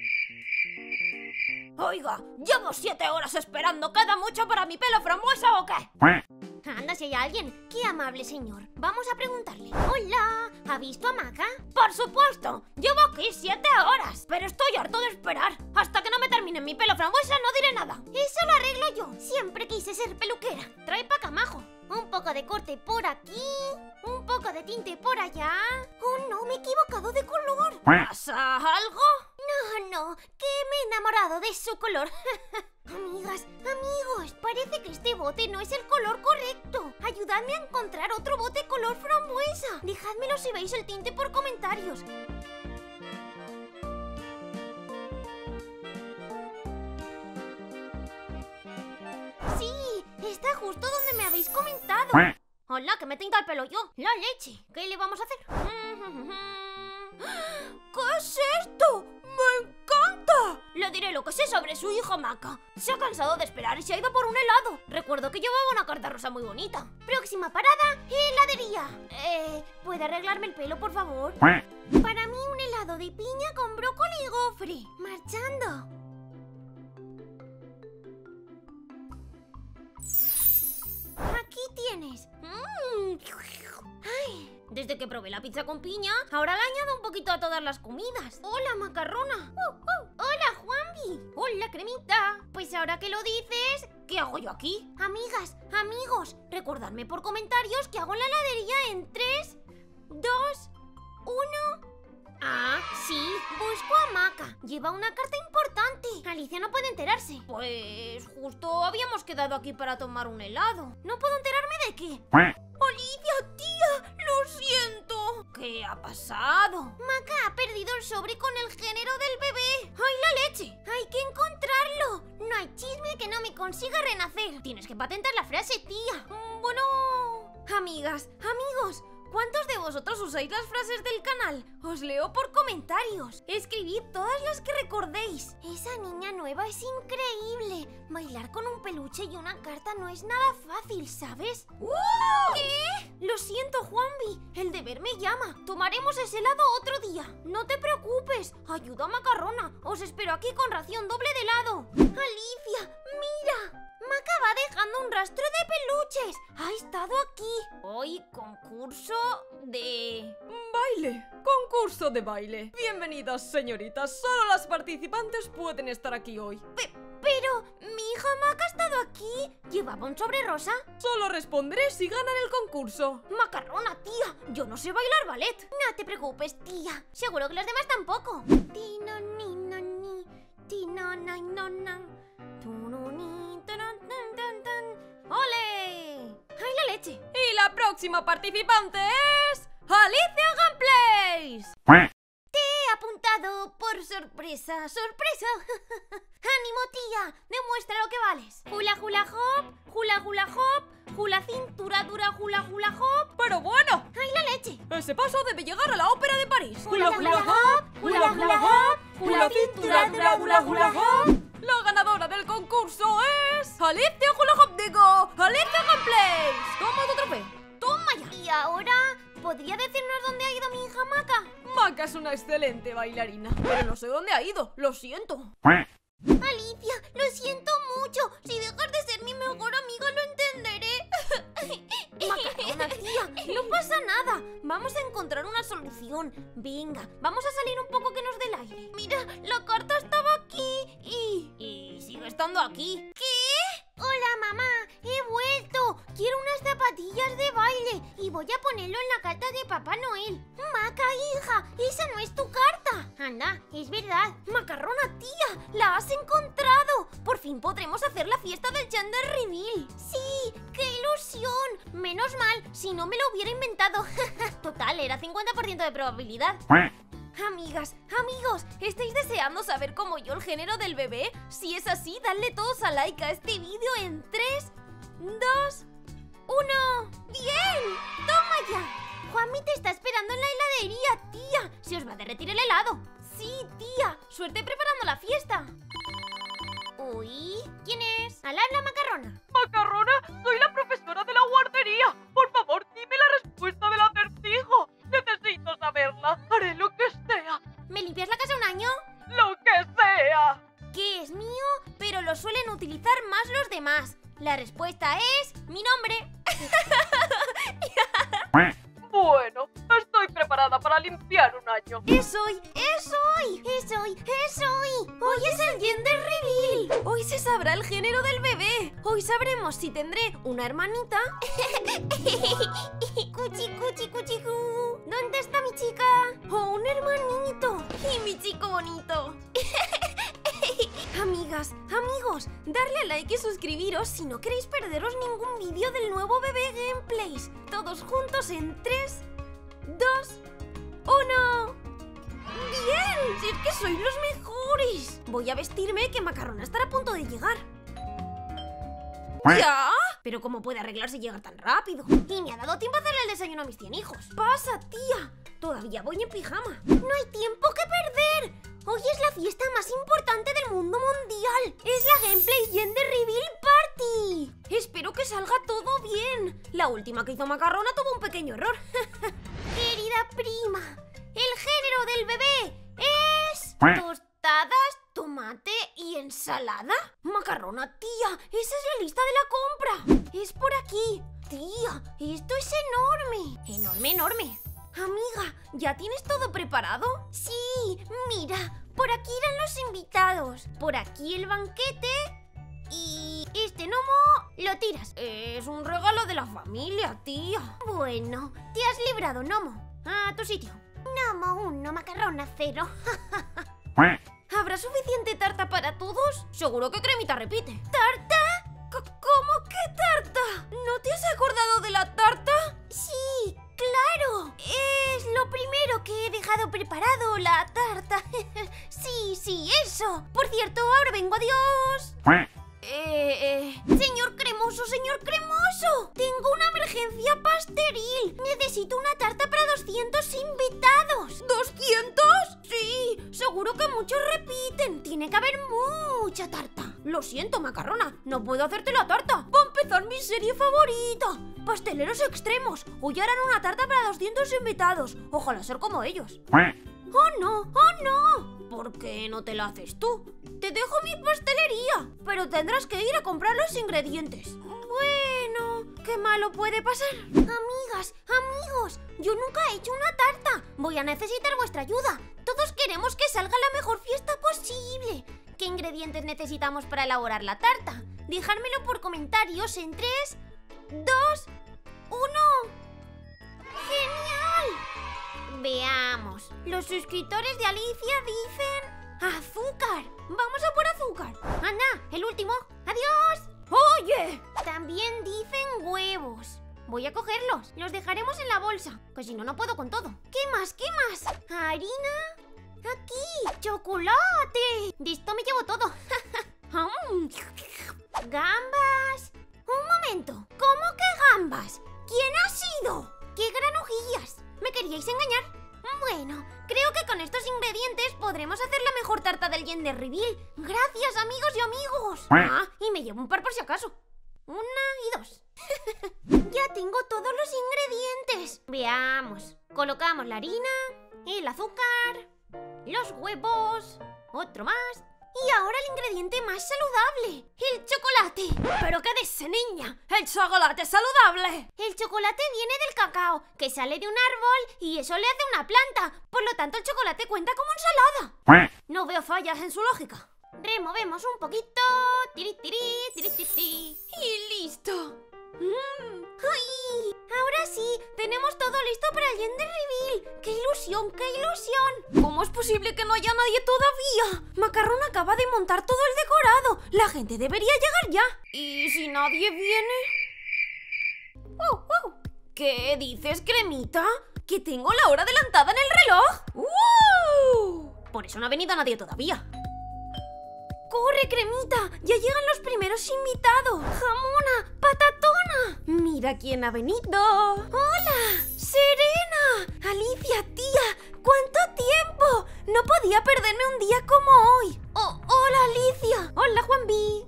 Oiga, llevo siete horas esperando. ¿Queda mucho para mi pelo frambuesa o qué? Anda, si hay alguien. ¡Qué amable señor! Vamos a preguntarle. Hola, ¿ha visto a Maca? Por supuesto, llevo aquí siete horas, pero estoy harto de esperar. Hasta que no me terminen mi pelo frambuesa no diré nada. Eso lo arreglo yo. Siempre quise ser peluquera. Trae pa' acá, majo. Un poco de corte por aquí, un poco de tinte por allá. Oh no, me he equivocado de color. ¿Pasa algo? No, no, que me he enamorado de su color. Amigas, amigos, parece que este bote no es el color correcto. Ayudadme a encontrar otro bote color frambuesa. Dejádmelo si veis el tinte por comentarios. Sí, está justo donde me habéis comentado. Hola, que me he tintado el pelo yo. La leche, ¿qué le vamos a hacer? ¿Qué es esto? ¡Me encanta! Le diré lo que sé sobre su hija Maca. Se ha cansado de esperar y se ha ido por un helado. Recuerdo que llevaba una carta rosa muy bonita. Próxima parada, heladería. Eh, ¿puede arreglarme el pelo, por favor? Para mí un helado de piña con brócoli y gofre. Marchando. Aquí tienes. Mm. Ay... Desde que probé la pizza con piña, ahora le añado un poquito a todas las comidas. ¡Hola, Macarrona! Uh, uh. ¡Hola, Juanbi! ¡Hola, Cremita! Pues ahora que lo dices, ¿qué hago yo aquí? Amigas, amigos, recordadme por comentarios que hago en la heladería en tres, dos, uno... Ah, sí, busco a Maca. Lleva una carta importante. Alicia no puede enterarse. Pues justo habíamos quedado aquí para tomar un helado. ¿No puedo enterarme de qué? ¡Olivia, tía! ¡Lo siento! ¿Qué ha pasado? Maca ha perdido el sobre con el género del bebé. ¡Ay, la leche! ¡Hay que encontrarlo! No hay chisme que no me consiga renacer. Tienes que patentar la frase, tía. Bueno... Amigas, amigos, ¿cuántos de vosotros usáis las frases del canal? Os leo por comentarios. Escribid todas las que recordéis. Esa niña nueva es increíble. Bailar con un peluche y una carta no es nada fácil, ¿sabes? ¡Uh! ¿Qué? Lo siento, Juanbi. El deber me llama. Tomaremos ese helado otro día. No te preocupes. Ayuda, Macarrona. Os espero aquí con ración doble de helado. Alicia, mira. Maca va dejando un rastro de peluches. Ha estado aquí. Hoy concurso de... baile. Concurso de baile. Bienvenidas, señoritas. Solo las participantes pueden estar aquí hoy. Pe- pero... mi hija Maca ha estado aquí. ¿Llevaba un sobre rosa? Solo responderé si ganan el concurso. Macarrona, tía. Yo no sé bailar ballet. No te preocupes, tía. Seguro que las demás tampoco. Tino, ni, no, ni. Tino, na, no, na. ¡Ole! ¡Ay, la leche! Y la próxima participante es... ¡Alicia Gameplays! Te he apuntado por sorpresa, sorpresa. ¡Ánimo, tía! ¡Demuestra lo que vales! Hula hula hop, hula hula hop, hula cintura dura, hula hula hop. ¡Pero bueno! ¡Ay, la leche! Ese paso debe llegar a la ópera de París. Hula hula, hula hop, hula hula hop, hula cintura dura, hula hula hop. La ganadora del concurso es... ¡Alicia Hula Hop! ¡Digo! ¡Alicia Gameplays! ¡Toma tu trofeo! ¡Toma ya! Y ahora... ¿podría decirnos dónde ha ido mi hija Maca? Maca es una excelente bailarina, pero no sé dónde ha ido. ¡Lo siento! Alicia, lo siento mucho. Si dejas de ser mi mejor amiga lo entenderé. Macarona, nada, tía. No pasa nada. Vamos a encontrar una solución. Venga, vamos a salir un poco que nos dé el aire. Mira, la carta estaba aquí y... Y sigue estando aquí. ¿Qué? Hola, mamá. He vuelto. Quiero unas zapatillas de baile y voy a ponerlo en la carta de Papá Noel. Maca, hija, esa no es tu carta. Anda, es verdad. Macarrona, tía, la has encontrado. Por fin podremos hacer la fiesta del Gender Reveal. Sí, qué ilusión. Menos mal, si no me lo hubiera inventado. Total, era cincuenta por ciento de probabilidad. Amigas, amigos, ¿estáis deseando saber como yo el género del bebé? Si es así, dadle todos a like a este vídeo en tres, dos, uno. ¡Bien! ¡Toma ya! Juanmi te está esperando en la heladería, tía. Se os va a derretir el helado. Sí, tía. Suerte preparando la fiesta. Uy, ¿quién es? Al habla, Macarrona. Macarrona, soy la profesora de la guardería. Por favor, dime la respuesta del acertijo. Necesito saberla. Haré lo que sea. ¿Me limpias la casa un año? ¡Lo que sea! Que es mío, pero lo suelen utilizar más los demás. La respuesta es... ¡mi nombre! Bueno, estoy preparada para limpiar un año. ¡Es hoy! ¡Es hoy! ¡Es hoy! ¡Es hoy! ¡Hoy, hoy es el Gender Reveal! Hoy se sabrá el género del bebé. Hoy sabremos si tendré una hermanita. Cuchi, cuchi, cuchi, cu. ¿Dónde está mi chica? O un hermanito. Y mi chico bonito. Amigas, amigos, darle a like y suscribiros si no queréis perderos ningún vídeo del nuevo bebé Gameplays. Todos juntos en tres, dos, uno. ¡Bien! ¡Si es que sois los mejores! Voy a vestirme que Macarrona estará a punto de llegar. ¿Ya? Pero ¿cómo puede arreglarse y llegar tan rápido? Y me ha dado tiempo a hacerle el desayuno a mis cien hijos. ¡Pasa, tía! Todavía voy en pijama. ¡No hay tiempo que perder! Hoy es la fiesta más importante del mundo mundial. Es la Gameplay Gender Reveal Party. Espero que salga todo bien. La última que hizo Macarrona tuvo un pequeño error. Querida prima, el género del bebé es... tostadas, tomate y ensalada. Macarrona, tía, esa es la lista de la compra. Es por aquí. Tía, esto es enorme. Enorme, enorme. Amiga, ¿ya tienes todo preparado? Sí, mira, por aquí irán los invitados. Por aquí el banquete. Y este gnomo lo tiras. Es un regalo de la familia, tía. Bueno, te has librado, gnomo. A tu sitio. Gnomo uno, Macarrona cero. ¿Habrá suficiente tarta para todos? Seguro que Cremita repite. ¿Tarta? ¿Cómo que tarta? ¿No te has acordado de la tarta? Sí, ¡claro! Es lo primero que he dejado preparado, la tarta. Sí, sí, eso. Por cierto, ahora vengo, adiós. Eh, eh. Señor Cremoso, señor Cremoso. Tengo una emergencia pasteril. Necesito una tarta para doscientos invitados. ¿doscientos? Sí, seguro que muchos repiten. Tiene que haber mucha tarta. Lo siento, Macarrona, no puedo hacerte la tarta. Va a empezar mi serie favorita, Pasteleros Extremos. Hoy harán una tarta para doscientos invitados. Ojalá ser como ellos. ¡Oh, no! ¡Oh, no! ¿Por qué no te la haces tú? Te dejo mi pastelería, pero tendrás que ir a comprar los ingredientes. Bueno, ¿qué malo puede pasar? Amigas, amigos, yo nunca he hecho una tarta. Voy a necesitar vuestra ayuda. Todos queremos que salga la mejor fiesta posible. ¿Qué ingredientes necesitamos para elaborar la tarta? Dejármelo por comentarios en tres, dos, uno. ¡Genial! Veamos. Los suscriptores de Alicia dicen... ¡azúcar! ¡Vamos a por azúcar! ¡Anda! ¡El último! ¡Adiós! ¡Oye! También dicen huevos. Voy a cogerlos. Los dejaremos en la bolsa, que si no, no puedo con todo. ¿Qué más? ¿Qué más? Harina... ¡aquí! ¡Chocolate! De esto me llevo todo. ¡Gambas! ¡Un momento! ¿Cómo que gambas? ¿Quién ha sido? ¡Qué granujillas! ¿Me queríais engañar? Bueno, creo que con estos ingredientes podremos hacer la mejor tarta del Gender Reveal. ¡Gracias, amigos y amigos! Ah, y me llevo un par por si acaso. Una y dos. Ya tengo todos los ingredientes. Veamos. Colocamos la harina, el azúcar, los huevos, otro más, Y ahora el ingrediente más saludable, el chocolate. ¿Pero qué dice, niña? ¡El chocolate saludable! El chocolate viene del cacao, que sale de un árbol y eso le hace una planta. Por lo tanto, el chocolate cuenta como ensalada. No veo fallas en su lógica. Removemos un poquito. Tiri, tiri, tiri, tiri. Y listo. Mm. ¡Ay! Ahora sí, tenemos todo listo para el Gender Reveal. ¡Qué ilusión, qué ilusión! ¿Cómo es posible que no haya nadie todavía? Macarrona acaba de montar todo el decorado. La gente debería llegar ya. ¿Y si nadie viene? ¡Oh, oh! ¿Qué dices, Cremita? ¿Que tengo la hora adelantada en el reloj? ¡Uh! Por eso no ha venido nadie todavía. ¡Corre, Cremita! ¡Ya llegan los primeros invitados! ¡Jamona! ¡Patatona! ¡Mira quién ha venido! ¡Hola! ¡Serena! ¡Alicia, tía! ¡Cuánto tiempo! ¡No podía perderme un día como hoy! Oh, ¡Hola, Alicia! ¡Hola, Juanbi!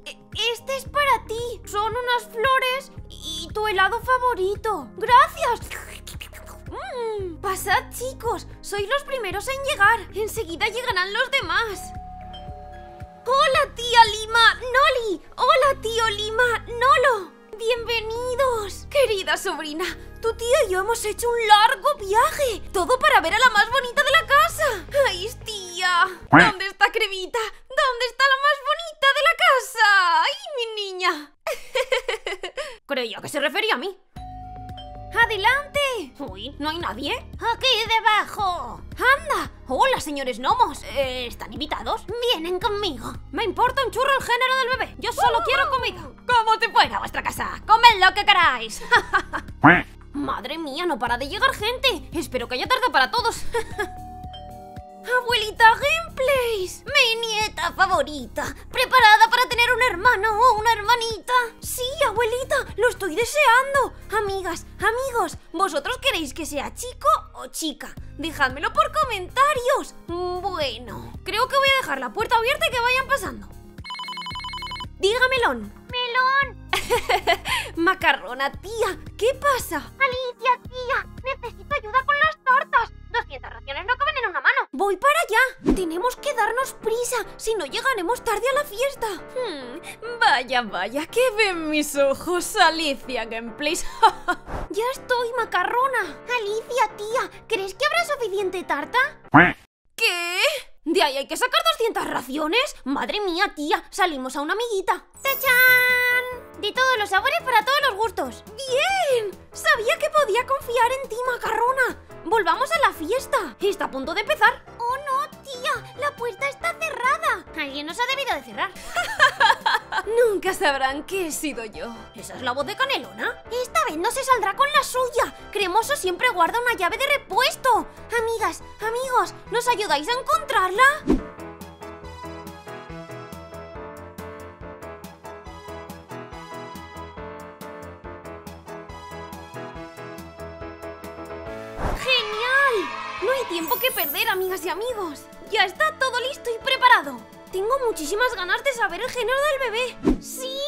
Este es para ti. Son unas flores y tu helado favorito. ¡Gracias! Mm, ¡Pasad, chicos! ¡Sois los primeros en llegar! ¡Enseguida llegarán los demás! ¡Hola, tía Lima! ¡Noli! ¡Hola, tío Lima! ¡Nolo! ¡Bienvenidos! Querida sobrina, tu tía y yo hemos hecho un largo viaje. Todo para ver a la más bonita de la casa. ¡Ay, tía! ¿Dónde está Cremita? ¿Dónde está la más bonita de la casa? ¡Ay, mi niña! Creía que se refería a mí. ¡Adelante! Uy, ¿no hay nadie? ¡Aquí debajo! ¡Anda! ¡Hola, señores gnomos! Eh, ¿Están invitados? ¡Vienen conmigo! Me importa un churro el género del bebé. Yo solo uh, quiero comida. Como si fuera vuestra casa. Comed lo que queráis. Madre mía, no para de llegar gente. Espero que haya tarde para todos. Abuelita Gameplays, mi nieta favorita, preparada para tener un hermano o una hermanita. Sí, abuelita, lo estoy deseando. Amigas, amigos, ¿vosotros queréis que sea chico o chica? Dejádmelo por comentarios. Bueno, creo que voy a dejar la puerta abierta y que vayan pasando. Diga Melón. Melón. Macarrona, tía, ¿qué pasa? Alicia, tía, necesito ayuda con las tortas. doscientas raciones no caben en una mano. Voy para allá. Tenemos que darnos prisa. Si no, llegaremos tarde a la fiesta. Hmm, vaya, vaya. ¿Qué ven mis ojos, Alicia Gameplays? Ya estoy, Macarrona. Alicia, tía, ¿crees que habrá suficiente tarta? ¿Qué? ¿De ahí hay que sacar doscientas raciones? Madre mía, tía. Salimos a una amiguita. ¡Tachán! De todos los sabores para todos los gustos. ¡Bien! Sabía que podía confiar en ti, Macarrona. ¡Volvamos a la fiesta! ¡Está a punto de empezar! ¡Oh no, tía! ¡La puerta está cerrada! ¡Alguien nos ha debido de cerrar! Nunca sabrán que he sido yo. ¿Esa es la voz de Canelona? Esta vez no se saldrá con la suya. Cremoso siempre guarda una llave de repuesto. Amigas, amigos, ¿nos ayudáis a encontrarla? ¡Genial! No hay tiempo que perder, amigas y amigos. Ya está todo listo y preparado. Tengo muchísimas ganas de saber el género del bebé. ¡Sí!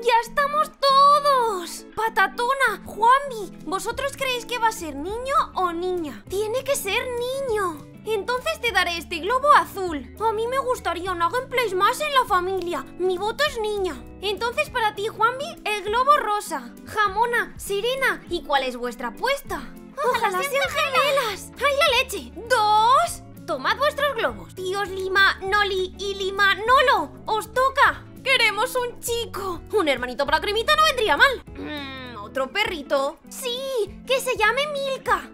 ¡Ya estamos todos! Patatona, Juanbi, ¿vosotros creéis que va a ser niño o niña? ¡Tiene que ser niño! Entonces te daré este globo azul. A mí me gustaría una gameplay más en la familia. Mi voto es niña. Entonces para ti, Juanbi, el globo rosa. Jamona, Serena, ¿y cuál es vuestra apuesta? ¡Ojalá, Ojalá sean gemelas! ¡Ay, la leche! ¡Dos! Tomad vuestros globos. Tíos Lima, Noli y Lima, Nolo, os toca. ¡Queremos un chico! Un hermanito para Cremita no vendría mal. Mm, ¿Otro perrito? ¡Sí! ¡Que se llame Milka!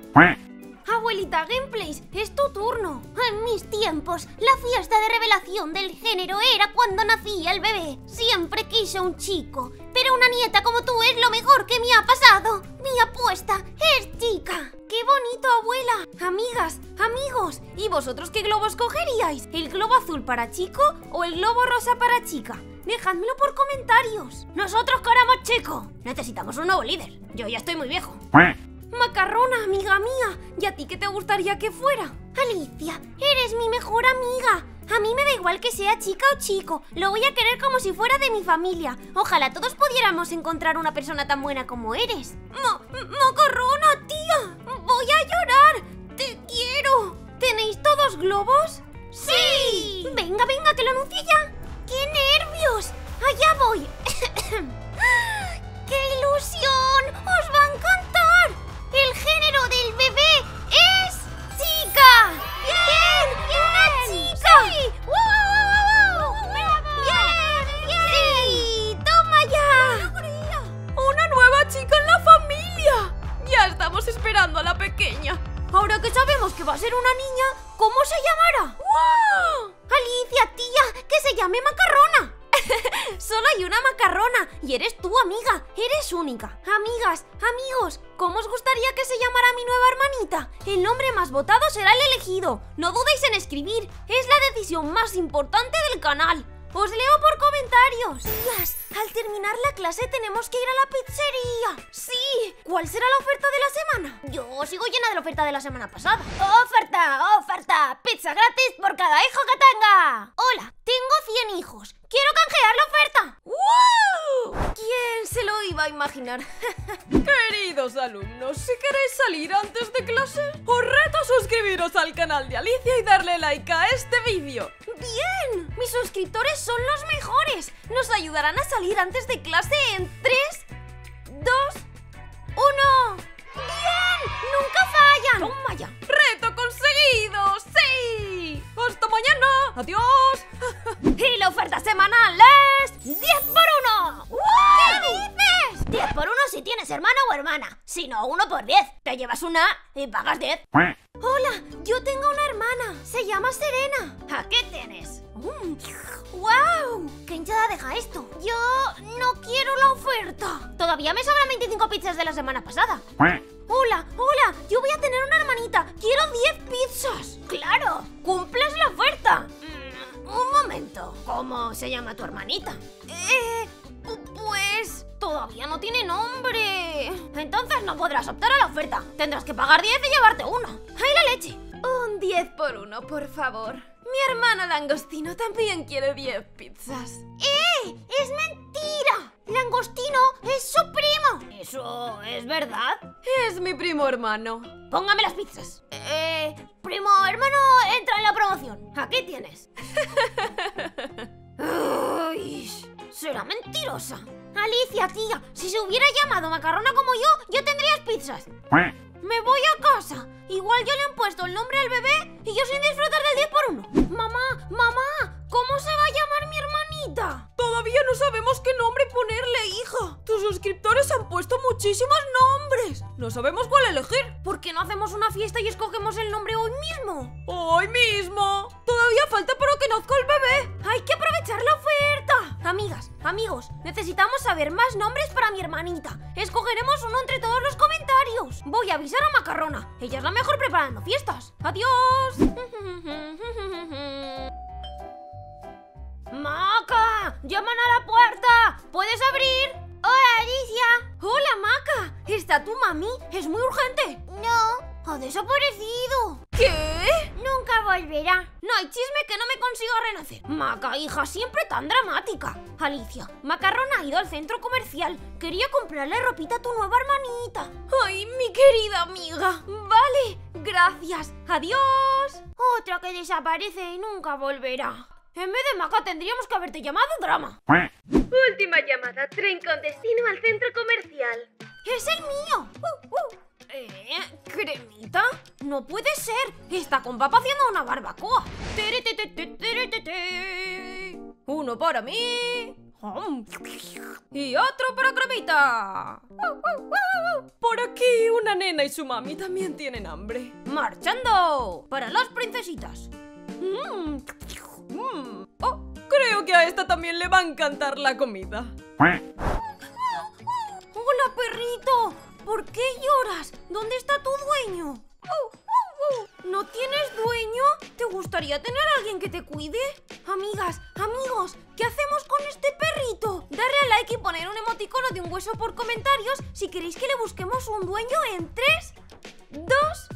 Abuelita Gameplays, es tu turno. En mis tiempos, la fiesta de revelación del género era cuando nacía el bebé. Siempre quise un chico, pero una nieta como tú es lo mejor que me ha pasado. Mi apuesta es chica. ¡Qué bonito, abuela! Amigas, amigos, ¿y vosotros qué globo escogeríais? ¿El globo azul para chico o el globo rosa para chica? Dejádmelo por comentarios. Nosotros queremos chico. Necesitamos un nuevo líder. Yo ya estoy muy viejo. Macarrona, amiga mía, ¿y a ti qué te gustaría que fuera? Alicia, eres mi mejor amiga. A mí me da igual que sea chica o chico. Lo voy a querer como si fuera de mi familia. Ojalá todos pudiéramos encontrar una persona tan buena como eres. ¡Macarrona, tía! ¡Voy a llorar! ¡Te quiero! ¿Tenéis todos globos? ¡Sí! ¡Sí! Venga, venga, que lo anuncie ya. ¡Qué nervios! ¡Allá voy! ¡Qué ilusión! ¡Os va a encantar! ¡El género del bebé es chica! ¡Bien! ¡Bien! ¡Una chica! ¡Sí! ¡Wow! ¡Bien! ¡Bien! ¡Sí! ¡Toma ya! ¡Una nueva chica en la familia! Ya estamos esperando a la pequeña. Ahora que sabemos que va a ser una niña, ¿cómo se llamará? ¡Wow! Alicia, tía, que se llame Macarrona. Solo hay una Macarrona y eres tú, amiga. Eres única. Amigas, amigos, ¿cómo os gustaría que se llamara mi nueva hermanita? El nombre más votado será el elegido. No dudéis en escribir. Es la decisión más importante del canal. Os leo por comentarios. Tías, al terminar la clase tenemos que ir a la pizzería. ¡Sí! ¿Cuál será la oferta de la semana? Yo sigo llena de la oferta de la semana pasada. ¡Oferta! ¡Oferta! ¡Pizza gratis por cada hijo que tenga! Hola, tengo cien hijos. ¡Quiero canjear la oferta! ¡Wow! ¿Quién se lo iba a imaginar? Queridos alumnos, si queréis salir antes de clase, os reto a suscribiros al canal de Alicia y darle like a este vídeo. ¡Bien! ¡Mis suscriptores son los mejores! Nos ayudarán a salir antes de clase en tres, dos, uno. ¡Bien! ¡Nunca fallan! ¡Toma ya! ¡Reto conseguido! ¡Sí! ¡Hasta mañana! ¡Adiós! Y la oferta semanal es diez por uno. ¡Wow! ¿Qué dices? diez por uno si tienes hermano o hermana. Si no, uno por diez. Te llevas una y pagas diez. Hola, yo tengo una hermana. Se llama Serena. ¿A qué tienes? Mm. ¡Wow! ¡Qué hinchada deja esto! Yo no quiero la oferta. Todavía me sobran veinticinco pizzas de la semana pasada. Hola, hola, yo voy a tener una hermanita. Quiero diez pizzas. Claro, cumples la oferta. Un momento, ¿cómo se llama tu hermanita? Eh, pues... todavía no tiene nombre. Entonces no podrás optar a la oferta. Tendrás que pagar diez y llevarte uno. ¡Ay, la leche! Un diez por uno, por favor. Mi hermano Langostino también quiere diez pizzas. ¡Eh! ¡Es mentira! ¡Langostino es su primo! ¿Eso es verdad? Es mi primo hermano. Póngame las pizzas. Eh... Primo hermano entra en la promoción. Aquí tienes. Uy, será mentirosa. Alicia, tía, si se hubiera llamado Macarrona como yo, yo tendrías pizzas. Me voy a casa. Igual yo le han puesto el nombre al bebé y yo sin disfrutar del diez por uno. Mamá, mamá, ¿cómo se va a llamar mi hermanita? Todavía no sabemos qué nombre ponerle, hija. Tus suscriptores han puesto muchísimos nombres. No sabemos cuál elegir. ¿Por qué no hacemos una fiesta y escogemos el nombre hoy mismo? ¡Hoy mismo! Todavía falta para que nazca el bebé. ¡Hay que aprovechar la oferta! Amigas, amigos, necesitamos saber más nombres para mi hermanita. Escogeremos uno entre todos los comentarios. Voy a avisar a Macarrona. Ella es la mejor preparando fiestas. ¡Adiós! ¡Maca! ¡Llaman a la puerta! ¿Puedes abrir? ¡Hola, Alicia! ¡Hola, Maca! ¿Está tu mami? ¡Es muy urgente! ¡No! ¡Ha desaparecido! ¿Qué? Nunca volverá. No hay chisme que no me consiga renacer. Maca, hija, siempre tan dramática. Alicia, Macarrona ha ido al centro comercial. Quería comprarle ropita a tu nueva hermanita. ¡Ay, mi querida amiga! Vale, gracias. ¡Adiós! Otra que desaparece y nunca volverá. En vez de Maca tendríamos que haberte llamado Drama. Última llamada, tren con destino al centro comercial. ¡Es el mío! Uh, uh. ¿Eh? ¿Cremita? No puede ser, está con papá haciendo una barbacoa. Uno para mí y otro para Cremita. Por aquí una nena y su mami también tienen hambre. ¡Marchando! Para las princesitas. Mmm. Mm. Oh, creo que a esta también le va a encantar la comida. ¡Hola, perrito! ¿Por qué lloras? ¿Dónde está tu dueño? ¿No tienes dueño? ¿Te gustaría tener a alguien que te cuide? Amigas, amigos, ¿qué hacemos con este perrito? Darle a like y poner un emoticono de un hueso por comentarios si queréis que le busquemos un dueño en tres, dos,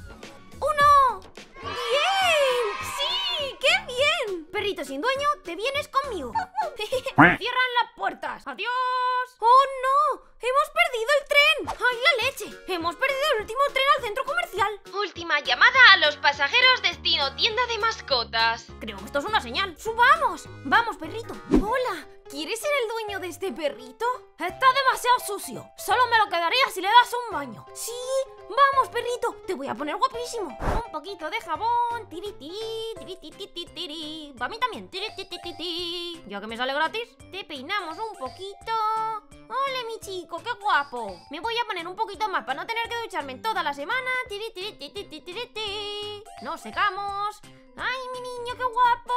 uno. ¡Bien! ¡Sí! ¡Qué bien! Perrito sin dueño, te vienes conmigo. Cierran las puertas. ¡Adiós! ¡Oh, no! ¡Hemos perdido el tren! ¡Ay, la leche! ¡Hemos perdido el último tren al centro comercial! Última llamada a los pasajeros destino tienda de mascotas. Creo que esto es una señal. ¡Subamos! ¡Vamos, perrito! ¡Hola! ¿Quieres ser el dueño de este perrito? Está demasiado sucio. Solo me lo quedaría si le das un baño. ¡Sí! ¡Vamos, perrito! ¡Te voy a poner guapísimo! Un poquito de jabón. Tiri, tiri, tiri, tiri, tiri. Para mí también. Tiri, tiri, tiri. Ya que me sale gratis. Te peinamos un poquito. ¡Ole, mi chico! ¡Qué guapo! Me voy a poner un poquito más para no tener que ducharme en toda la semana. Tiri, tiri, tiri, tiri, tiri, tiri. Nos secamos. ¡Ay, mi niño, qué guapo!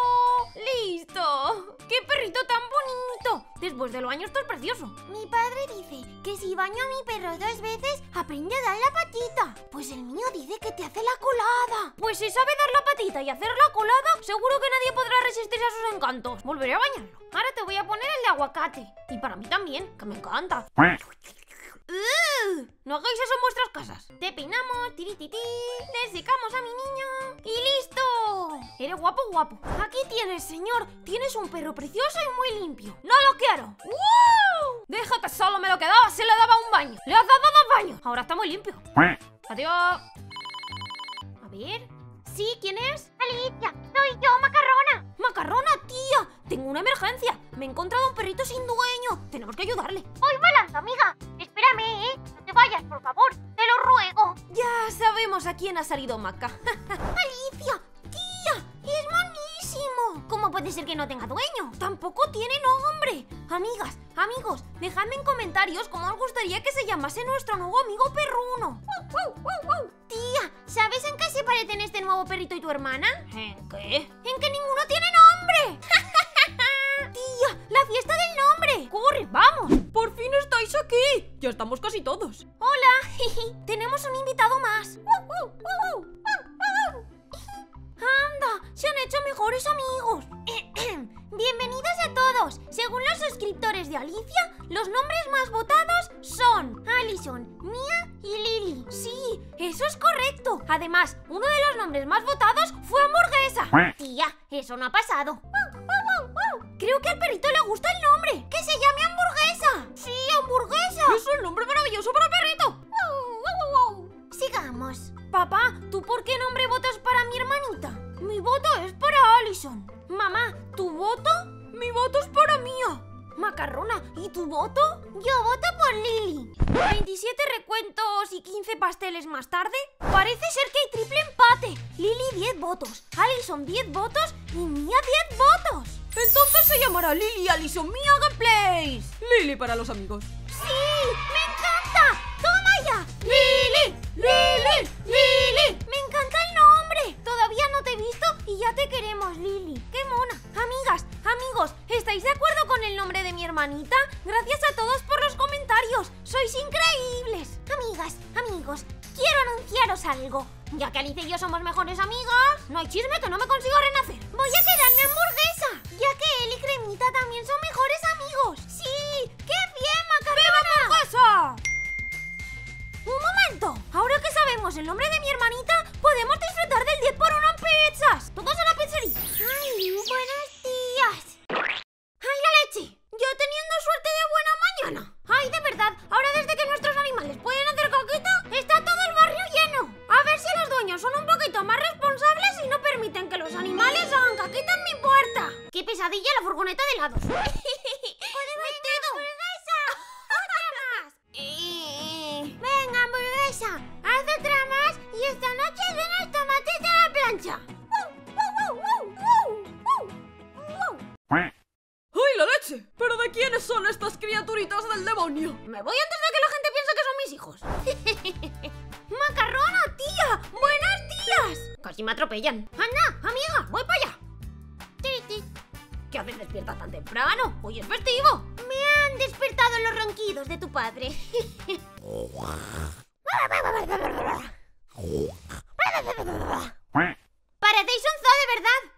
¡Listo! ¡Qué perrito tan bonito! Después de los años, esto es precioso. Mi padre dice que si baño a mi perro dos veces, aprende a dar la patita. Pues el mío dice que te hace la colada. Pues si sabe dar la patita y hacer la colada, seguro que nadie podrá resistirse a sus encantos. Volveré a bañarlo. Ahora te voy a poner el de aguacate. Y para mí también, que me encanta. Uh, no hagáis eso en vuestras casas. Te peinamos, tirititi, le secamos a mi niño y listo. Eres guapo, guapo. Aquí tienes, señor. Tienes un perro precioso y muy limpio. No lo quiero. ¡Wow! Déjate solo, me lo quedaba si le daba un baño. Le has dado dos baños. Ahora está muy limpio. Adiós. A ver. ¿Sí? ¿Quién es? Alicia, soy yo, Macarrona. Macarrona, tía. Tengo una emergencia. Me he encontrado un perrito sin dueño. Tenemos que ayudarle. Voy volando, amiga. Espérame, ¿eh? No te vayas, por favor. Te lo ruego. Ya sabemos a quién ha salido Maca. ¡Alicia! ¡Tía! ¡Es monísimo! ¿Cómo puede ser que no tenga dueño? Tampoco tiene nombre. Amigas, amigos, dejadme en comentarios cómo os gustaría que se llamase nuestro nuevo amigo perruno. ¡Wow, wow, wow! Tía, ¿sabes en qué se parecen este nuevo perrito y tu hermana? ¿En qué? En que ninguno tiene nombre. Tía, la fiesta del nombre. Corre, vamos. Por fin estáis aquí. Ya estamos casi todos. Hola. Tenemos un invitado más. Anda, se han hecho mejores amigos. Bienvenidos a todos. Según los suscriptores de Alicia, los nombres más votados son Allison, Mía y Lili. Sí, eso es correcto. Además, uno de los nombres más votados fue hamburguesa. Tía, eso no ha pasado. Creo que al perrito le gusta el nombre. ¡Que se llame hamburguesa! ¡Sí, hamburguesa! ¡Es un nombre maravilloso para perrito! Uh, uh, uh, uh. Sigamos. Papá, ¿tú por qué nombre votas para mi hermanita? Mi voto es para Allison. Mamá, ¿tu voto? Mi voto es para Mía. Macarrona, ¿y tu voto? Yo voto por Lili. veintisiete recuentos y quince pasteles más tarde. Parece ser que hay triple empate. Lili diez votos, Allison diez votos y Mía diez votos. Entonces se llamará Lili Allison Mía Gameplays. Lili para los amigos. ¡Sí! ¡Me encanta! ¡Toma ya! ¡Lili! ¡Lili! ¡Lili! ¡Me encanta el nombre! Todavía no te he visto y ya te queremos, Lili. ¡Qué mona! Amigas, amigos, ¿estáis de acuerdo con el nombre de mi hermanita? Gracias a todos por los comentarios. ¡Sois increíbles! Amigas, amigos, quiero anunciaros algo. Ya que Alicia y yo somos mejores amigas, no hay chisme que no me consigo renacer. Voy a quedarme hamburguesa, ya que él y Cremita también son mejores amigos. ¡Sí! ¡Qué bien, Macarrona! ¡Viva hamburguesa! ¡Un momento! Ahora que sabemos el nombre de mi hermanita, podemos disfrutar del diez por uno en pizzas. ¡Todos a la pizzería! ¡Ay, buenos días! ¡Ay, la leche! ¡Yo teniendo suerte de buena mañana! ¡Ay, de verdad! Ahora desde que nuestros animales pueden hacer coquito, está todo el barrio lleno. A ver si los dueños son un poquito más responsables y no permiten que los animales hagan caquita en mi puerta. ¡Qué pesadilla la furgoneta de helados! ¡Metido! ¡Hamburguesa! ¡Otra más! ¡Venga, hamburguesa! ¡Haz otra más y esta noche llenas tomates de la plancha! ¡Ay, la leche! ¿Pero de quiénes son estas criaturitas del demonio? Me voy antes de que la gente piense que son mis hijos. ¡Macarrona, tía! ¡Buenos días! Casi me atropellan. ¡Anda, amiga! ¡Voy para allá! ¿Qué haces despierta tan temprano? ¡Hoy es festivo! Me han despertado los ronquidos de tu padre. ¡Parecéis un zoo de verdad!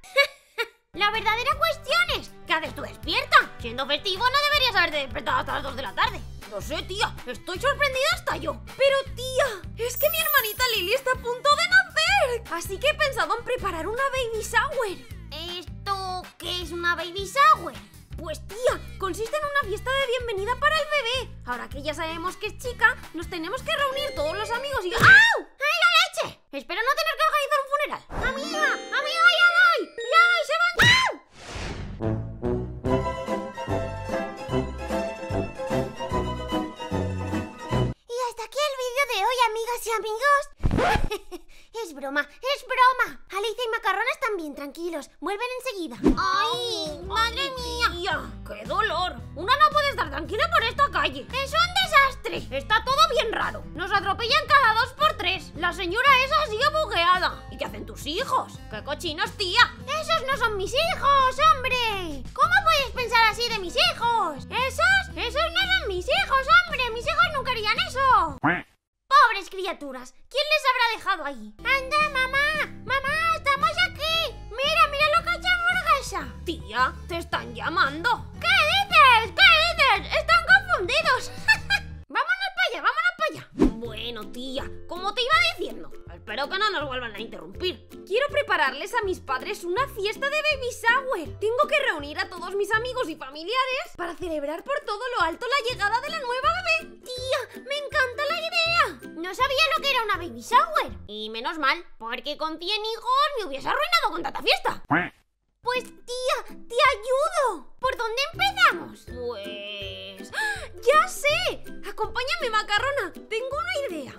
La verdadera cuestión es, ¿qué haces tú despierta? Siendo festivo no deberías haberte despertado hasta las dos de la tarde. No sé, tía, estoy sorprendida hasta yo. Pero tía, es que mi hermanita Lili está a punto de nacer. Así que he pensado en preparar una baby shower. ¿Esto qué es una baby shower? Pues tía, consiste en una fiesta de bienvenida para el bebé. Ahora que ya sabemos que es chica, nos tenemos que reunir todos los amigos y... ¡Au! ¡Ay, la leche! Espero no tener que organizar un funeral. ¡Amiga! ¡Amiga, ya voy! ¡Ya voy, se van! ¡Au! Y hasta aquí el vídeo de hoy, amigas y amigos. Es broma, es broma. Alicia y Macarrona están bien, tranquilos. Vuelven enseguida. ¡Ay, madre mía! Tía, ¡qué dolor! Una no puede estar tranquila por esta calle. ¡Es un desastre! Está todo bien raro. Nos atropellan cada dos por tres. La señora esa sigue bugueada. ¿Y qué hacen tus hijos? ¡Qué cochinos, tía! ¡Esos no son mis hijos, hombre! ¿Cómo puedes pensar así de mis hijos? ¡Esos! ¡Esos no son mis hijos, hombre! ¡Mis hijos nunca harían eso! ¡Pobres criaturas! ¿Quién les habrá dejado ahí? ¡Anda, mamá! ¡Mamá, estamos aquí! ¡Mira, mira lo que ha hecho hamburguesa! Tía, te están llamando. ¿Qué dices? ¿Qué dices? ¡Están confundidos! ¡Vámonos para allá, vámonos para allá! Bueno, tía, como te iba diciendo, espero que no nos vuelvan a interrumpir. Quiero prepararles a mis padres una fiesta de baby shower. Tengo que reunir a todos mis amigos y familiares para celebrar por todo lo alto la llegada de la nueva bebé. Tía, me encanta la idea. No sabía lo que era una baby shower. Y menos mal, porque con cien hijos me hubiese arruinado con tanta fiesta. Pues tía, te ayudo. ¿Por dónde empezamos? Pues... ¡Ah! ¡Ya sé! Acompáñame, Macarrona. Tengo una idea.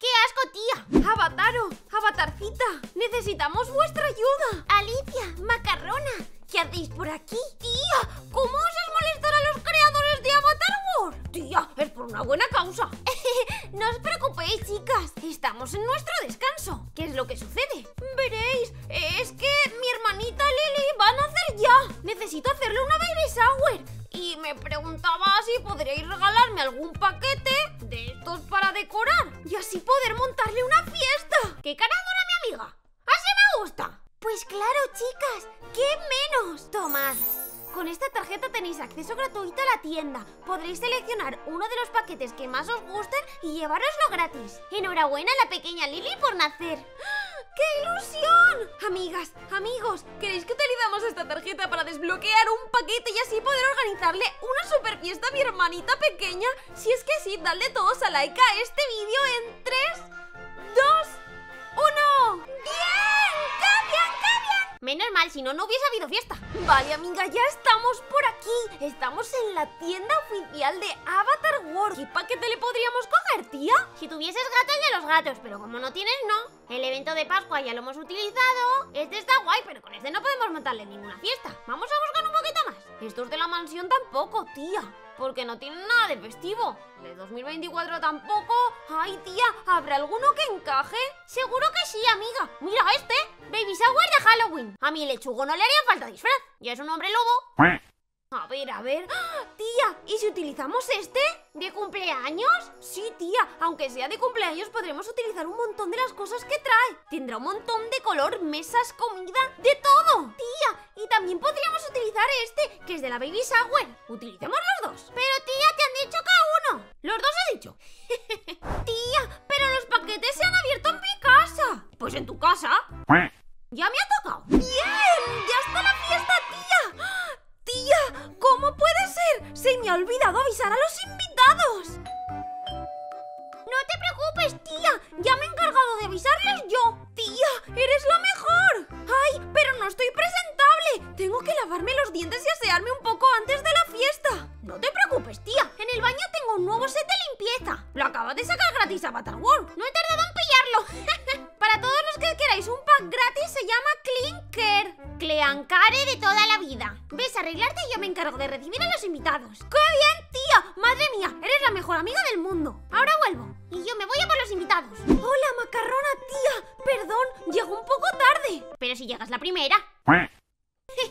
¡Qué asco, tía! Avataro, Avatarcita, necesitamos vuestra ayuda. Alicia, Macarrona, ¿qué hacéis por aquí? Tía, ¿cómo os has molestado a los creadores de Avatar World? Tía, es por una buena causa. No os preocupéis, chicas. Estamos en nuestro descanso. ¿Qué es lo que sucede? Veréis, es que mi hermanita Lili va a nacer ya. Necesito hacerle una baby shower. Y me preguntaba si podríais regalarme algún paquete de estos para decorar y así poder montarle una fiesta. ¡Qué cara dura, mi amiga! ¡Así me gusta! Pues claro, chicas, ¿qué menos? Tomad. Con esta tarjeta tenéis acceso gratuito a la tienda. Podréis seleccionar uno de los paquetes que más os gusten y llevároslo gratis. Enhorabuena a la pequeña Lili por nacer. ¡Qué ilusión! Amigas, amigos, ¿queréis que utilizamos esta tarjeta para desbloquear un paquete y así poder organizarle una super fiesta a mi hermanita pequeña? Si es que sí, dadle todos a like a este vídeo en tres, dos, uno. ¡Bien! ¡Qué bien, qué bien! Menos mal, si no, no hubiese habido fiesta. Vale, amiga, ya estamos por aquí. Estamos en la tienda oficial de Avatar World. ¿Qué paquete le podríamos coger, tía? Si tuvieses gato, el de los gatos, pero como no tienes, no. El evento de Pascua ya lo hemos utilizado. Este está guay, pero con este no podemos montarle ninguna fiesta. Vamos a buscar un poquito más. Estos de la mansión tampoco, tía, porque no tienen nada de festivo. De dos mil veinticuatro tampoco. Ay, tía, ¿habrá alguno que encaje? Seguro que sí, amiga. Mira este, baby shower de Halloween. A mi lechugo no le haría falta disfraz. Ya es un hombre lobo. A ver, a ver... ¡Ah, tía! ¿Y si utilizamos este? ¿De cumpleaños? Sí, tía. Aunque sea de cumpleaños podremos utilizar un montón de las cosas que trae. Tendrá un montón de color, mesas, comida... ¡De todo! ¡Tía! Y también podríamos utilizar este, que es de la baby shower. Utilicemos los dos. Pero tía, te han dicho que uno. Los dos he dicho. Tía, pero los paquetes se han abierto en mi casa. Pues en tu casa. Ya me ha tocado. ¡Bien! ¡Ya está la fiesta, tía! ¡Tía! ¿Cómo puede ser? ¡Se me ha olvidado avisar a los invitados! ¡No te preocupes, tía! ¡Ya me he encargado de avisarles yo! ¡Tía! ¡Eres la mejor! ¡Ay! ¡Pero no estoy presentable! Tengo que lavarme los dientes y asearme un poco antes de la fiesta. No te preocupes, tía. En el baño tengo un nuevo set de limpieza. Lo acabas de sacar gratis a Avatar World. No he tardado en pillarlo. Para todos los que queráis un pack gratis se llama Clean Care. Clean Care de toda la vida. Ves a arreglarte y yo me encargo de recibir a los invitados. ¡Qué bien, tía! ¡Madre mía! Eres la mejor amiga del mundo. Ahora vuelvo. Y yo me voy a por los invitados. Hola, Macarrona, tía. Perdón, llego un poco tarde. Pero si llegas la primera.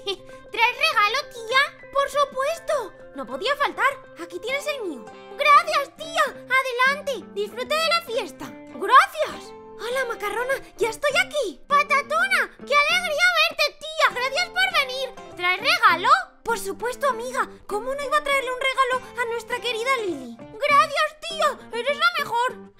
¿Traes regalo, tía? ¡Por supuesto! No podía faltar. Aquí tienes el mío. ¡Gracias, tía! ¡Adelante! ¡Disfruta de la fiesta! ¡Gracias! ¡Hola, Macarrona! ¡Ya estoy aquí! ¡Patatona! ¡Qué alegría verte, tía! ¡Gracias por venir! ¿Traes regalo? Por supuesto, amiga. ¿Cómo no iba a traerle un regalo a nuestra querida Lili? ¡Gracias, tía! ¡Eres la mejor!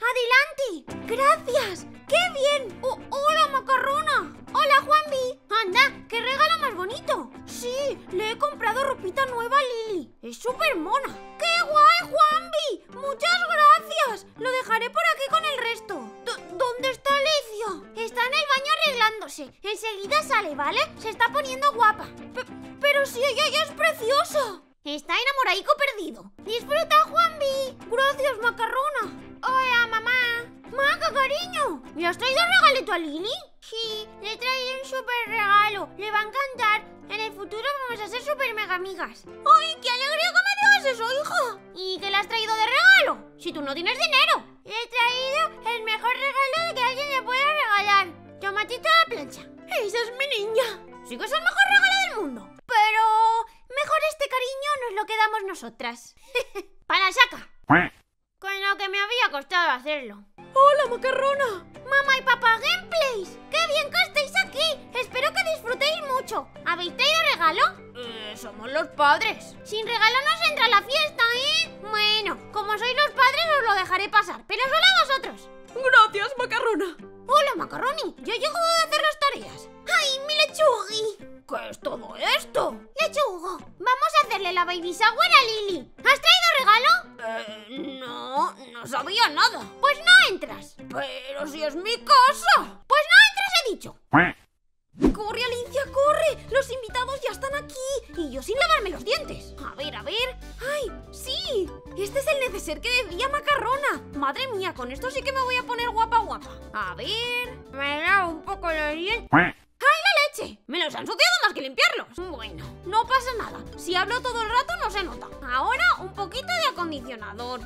¡Adelante! ¡Gracias! ¡Qué bien! Oh, ¡hola, Macarrona! ¡Hola, Juanbi! ¡Anda! ¡Qué regalo más bonito! ¡Sí! ¡Le he comprado súper mona. ¡Qué guay, Juanbi! ¡Muchas gracias! Lo dejaré por aquí con el resto. ¿D- ¿Dónde está Alicia? Está en el baño arreglándose. Enseguida sale, ¿vale? Se está poniendo guapa. P- Pero si ella ya es preciosa. Está enamoradico perdido. ¡Disfruta, Juanbi! Gracias, Macarrona. Hola, mamá. Maca, cariño. ¿Le has traído un regalito a Lili? Sí, le he traído un súper regalo. Le va a encantar. En el futuro vamos a ser súper mega amigas. ¡Ay, qué alegría que me digas eso, hija! ¿Y qué le has traído de regalo? Si tú no tienes dinero. Le he traído el mejor regalo que alguien le pueda regalar. Tomatito a la plancha. ¡Esa es mi niña! Sí que es el mejor regalo del mundo. Pero... mejor este cariño nos lo quedamos nosotras. ¡Para la saca! Con lo que me había costado hacerlo. ¡Hola, Macarrona! ¡Mamá y Papa Gameplays! ¡Qué bien que estéis aquí! Espero que disfrutéis mucho. ¿Habéis traído regalo? Eh, somos los padres. Sin regalo no se entra a la fiesta, ¿eh? Bueno, como sois los padres os lo dejaré pasar, pero solo a vosotros. Gracias, Macarrona. Hola, Macarroni. Yo llego a hacer las tareas. ¡Ay, mi lechugui! ¿Qué es todo esto? Lechugo, vamos a hacerle la baby shower a Lili. ¿Has traído regalo? Eh, no, no sabía nada. Pues no entras. Pero si es mi casa. Pues no entras, he dicho. ¡Corre, Alicia, corre! Los invitados ya están aquí. Y yo sin lavarme los dientes. A ver, a ver. ¡Ay, sí! Este es el neceser que decía Macarrona. Madre mía, con esto sí que me voy a poner guapa guapa. A ver... me lavo un poco los dientes. Me los han ensuciado más que limpiarlos. Bueno, no pasa nada. Si hablo todo el rato no se nota. Ahora un poquito de acondicionador.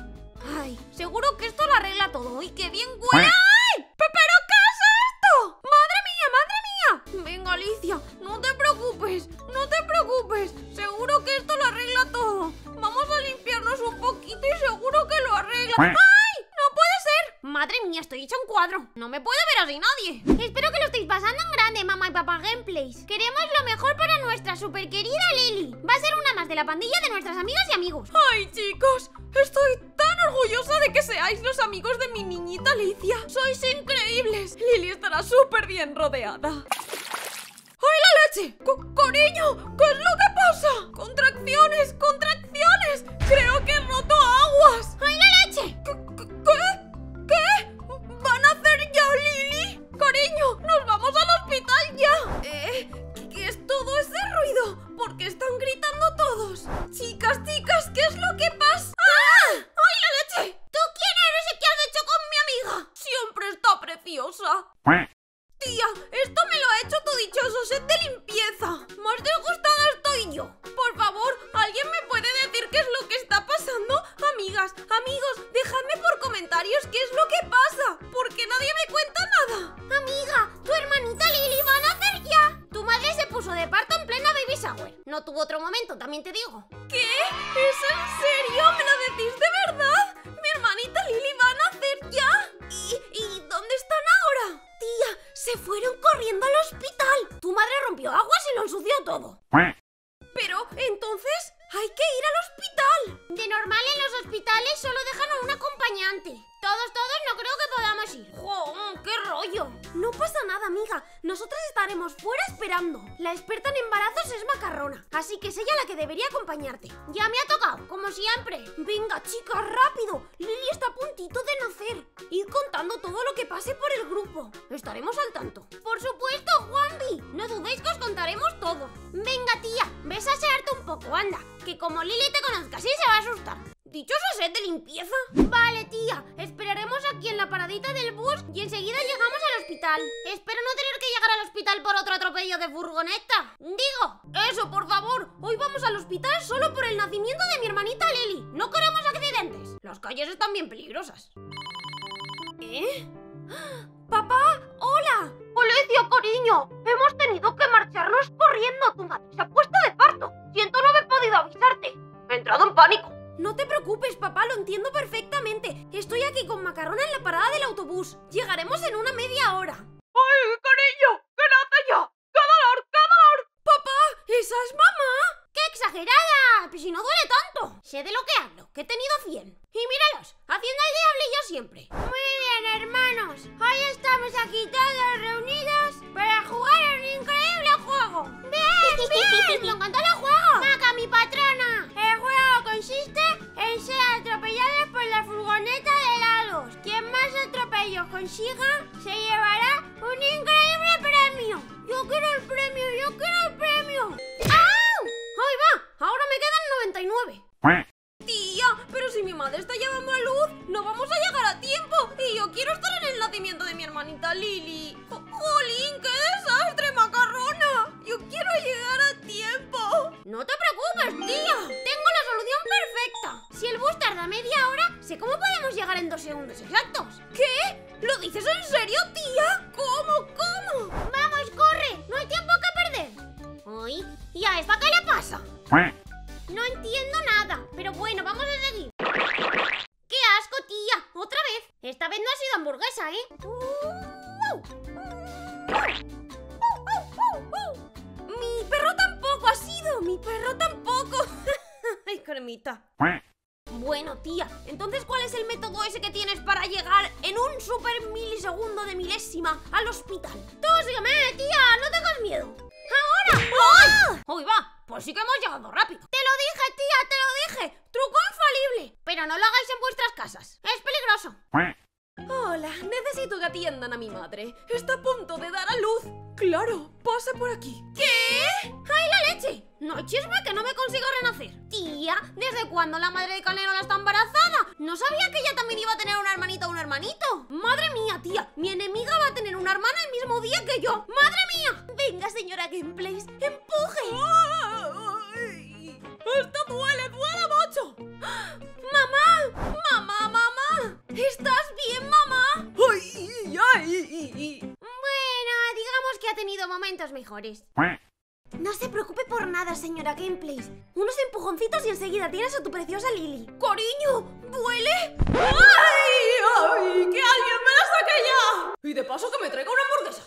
Ay, seguro que esto lo arregla todo. ¡Y qué bien huele! ¡Ay! ¡Pero qué es esto! ¡Madre mía, madre mía! Venga, Alicia, no te preocupes. No te preocupes. Seguro que esto lo arregla todo. Vamos a limpiarnos un poquito y seguro que lo arregla. ¡Ay! ¡No puede ser! Madre mía, estoy hecha un cuadro. No me puede ver así nadie. Espero que lo estéis pasando en grande, mamá y papá Gameplays. Queremos lo mejor para nuestra super querida Lili. Va a ser una más de la pandilla de nuestras amigas y amigos. ¡Ay, chicos! Estoy tan orgullosa de que seáis los amigos de mi niñita Alicia. ¡Sois increíbles! Lili estará súper bien rodeada. ¡Ay, la leche! Co- ¡Cariño! ¿Qué es lo que pasa? ¡Contracciones! ¡Contracciones! ¡Creo que he roto aguas! ¡Ay, la leche! ¿Qué? ¿Qué? ¿Van a hacer ya, Lili? Cariño, nos vamos al hospital ya. Eh, ¿qué es todo ese ruido? ¿Por qué están gritando todos? Chicas, chicas, ¿qué es lo que pasa? ¡Ah! ¡Ay, la leche! ¿Tú quién eres y qué has hecho con mi amiga? Siempre está preciosa. Tía, esto me lo ha hecho tu dichoso set de limpieza. Más disgustada estoy yo. Por favor, ¿alguien me puede decir qué es lo que está pasando? Amigas, amigos, dejadme por comentarios qué es lo que pasa, porque nadie me cuenta nada. Amiga, tu hermanita Lili va a nacer ya. Tu madre se puso de parto en plena baby shower. No tuvo otro momento, también te digo. ¿Qué? ¿Es en serio? ¿Me lo decís de verdad? Mi hermanita Lili va a nacer ya. ¿Y, y dónde están ahora? Tía, se fueron corriendo al hospital. Tu madre rompió aguas y lo ensució todo. Pero, entonces, hay que ir al hospital. De normal en los hospitales solo dejan a un acompañante. Todos, todos no creo que podamos ir. ¡Joder, qué rollo! No pasa nada, amiga. Nosotras estaremos fuera esperando. La experta en embarazos es Macarrona, así que es ella la que debería acompañarte. Ya me ha tocado, como siempre. Venga, chicas, rápido. Lili está a puntito de nacer. Ir contando todo lo que pase por el grupo. Estaremos al tanto. Por supuesto, Juanbi. No dudéis que os contaremos todo. Venga, tía, ves a asearte un poco, anda. Que como Lili te conozca, sí se va a asustar. ¿Dichoso set de limpieza? Vale, tía. Esperaremos aquí en la paradita del bus y enseguida llegamos al hospital. Espero no tener que llegar al hospital por otro atropello de furgoneta. Digo, eso, por favor. Hoy vamos al hospital solo por el nacimiento de mi hermanita Lili. No queremos accidentes. Las calles están bien peligrosas. ¿Eh? ¡Papá! ¡Hola! ¡Alicia, cariño! Hemos tenido que marcharnos corriendo. Tu madre se ha puesto de parto. Siento no haber podido avisarte. He entrado en pánico. No te preocupes, papá, lo entiendo perfectamente. Estoy aquí con Macarrona en la parada del autobús. Llegaremos en una media hora. ¡Ay, cariño! ¡Que nace ya! ¡Qué dolor, qué dolor! ¡Papá, esa es mamá! ¡Qué exagerada! Pues si no duele tanto. Sé de lo que hablo, que he tenido cien. Y míralos, haciendo el diablo yo siempre. Muy bien, hermanos. Hoy estamos aquí todos reunidos para jugar a un increíble juego. ¡Bien, bien! ¡Me encantó el juego! ¡Maca, mi patrona! El juego consiste esta? ¿Qué le pasa? No entiendo nada, pero bueno, vamos a seguir. ¡Qué asco, tía! ¡Otra vez! Esta vez no ha sido hamburguesa, ¿eh? ¡Mi perro tampoco ha sido! ¡Mi perro tampoco! ¡Ay, Cremita! Bueno, tía, entonces ¿cuál es el método ese que tienes para llegar en un super milisegundo de milésima al hospital? ¡Tú sígueme, tía! ¡No tengas miedo! ¡Ahora! ¡Ay! ¡Uy, va! Pues sí que hemos llegado rápido. ¡Te lo dije, tía! ¡Te lo dije! ¡Truco infalible! Pero no lo hagáis en vuestras casas. ¡Es peligroso! Hola, necesito que atiendan a mi madre. Está a punto de dar a luz. Claro, pasa por aquí. ¿Qué? ¡Ay, la leche! No hay chisme que no me consiga renacer. Tía, ¿desde cuándo la madre de Canelona está embarazada? No sabía que ella también iba a tener una hermanita o un hermanito. Madre mía, tía, mi enemiga va a tener una hermana el mismo día que yo. ¡Madre mía! Venga, señora Gameplays, empuje. ¡Ay! ¡Esto duele, duele mucho! ¡Mamá! ¡Mamá, mamá! ¿Estás bien, mamá? ¡Ay, ay, ay! Bueno, digamos que ha tenido momentos mejores. No se preocupe por nada, señora Gameplays. Unos empujoncitos y enseguida tienes a tu preciosa Lili. ¡Cariño! ¿Duele? ¡Ay! ¡Ay! ¡Que alguien me la saque ya! Y de paso que me traiga una hamburguesa.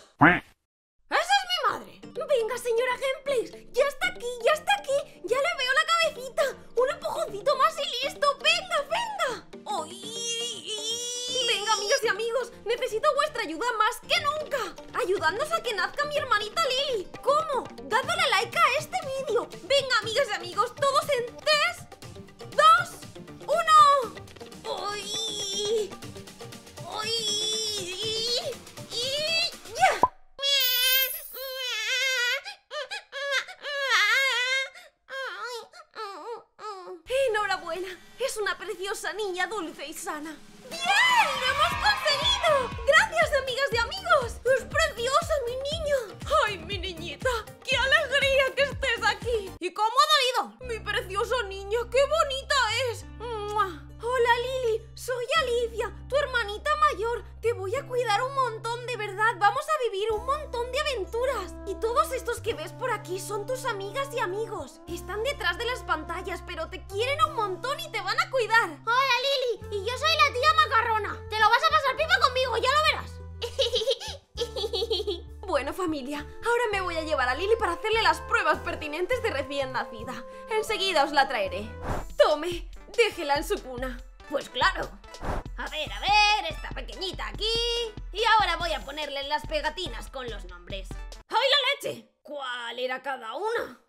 ¡Esa es mi madre! Venga, señora Gameplays. ¡Ya está aquí! ¡Ya está aquí! ¡Ya le veo la cabecita! ¡Un empujoncito más y listo! ¡Venga, venga! ¡Ay! Venga, amigas y amigos. Necesito vuestra ayuda más que nunca. Ayudándonos a que nazca mi hermanita Lili. ¿Cómo? Dándole like a este vídeo. Venga, amigas y amigos, todos en tres, dos, uno. ¡Uy! ¡Uy! ¡Y ya! Enhorabuena, es una preciosa niña dulce y sana. ¡Bien! ¡Lo hemos conseguido! ¡Gracias, amigas y amigos! ¡Es preciosa, mi niña! ¡Ay, mi niñita! ¡Qué alegría que estés aquí! ¿Y cómo ha dolido? ¡Mi precioso niña! ¡Qué bonita es! ¡Mua! Hola, Lili. Soy Alicia, tu hermanita mayor. Te voy a cuidar un montón, de verdad. Vamos a vivir un montón de aventuras. Y todos estos que ves por aquí son tus amigas y amigos. Están detrás de las pantallas, pero te quieren un montón y te van a cuidar. Hola, Lili. Y yo soy la tía Macarrona. Te lo vas a pasar pipa conmigo, ya lo verás. Bueno, familia, ahora me voy a llevar a Lili para hacerle las pruebas pertinentes de recién nacida. Enseguida os la traeré. Tome. Déjela en su cuna. Pues claro. A ver, a ver, esta pequeñita aquí. Y ahora voy a ponerle las pegatinas con los nombres. ¡Ay, la leche! ¿Cuál era cada una?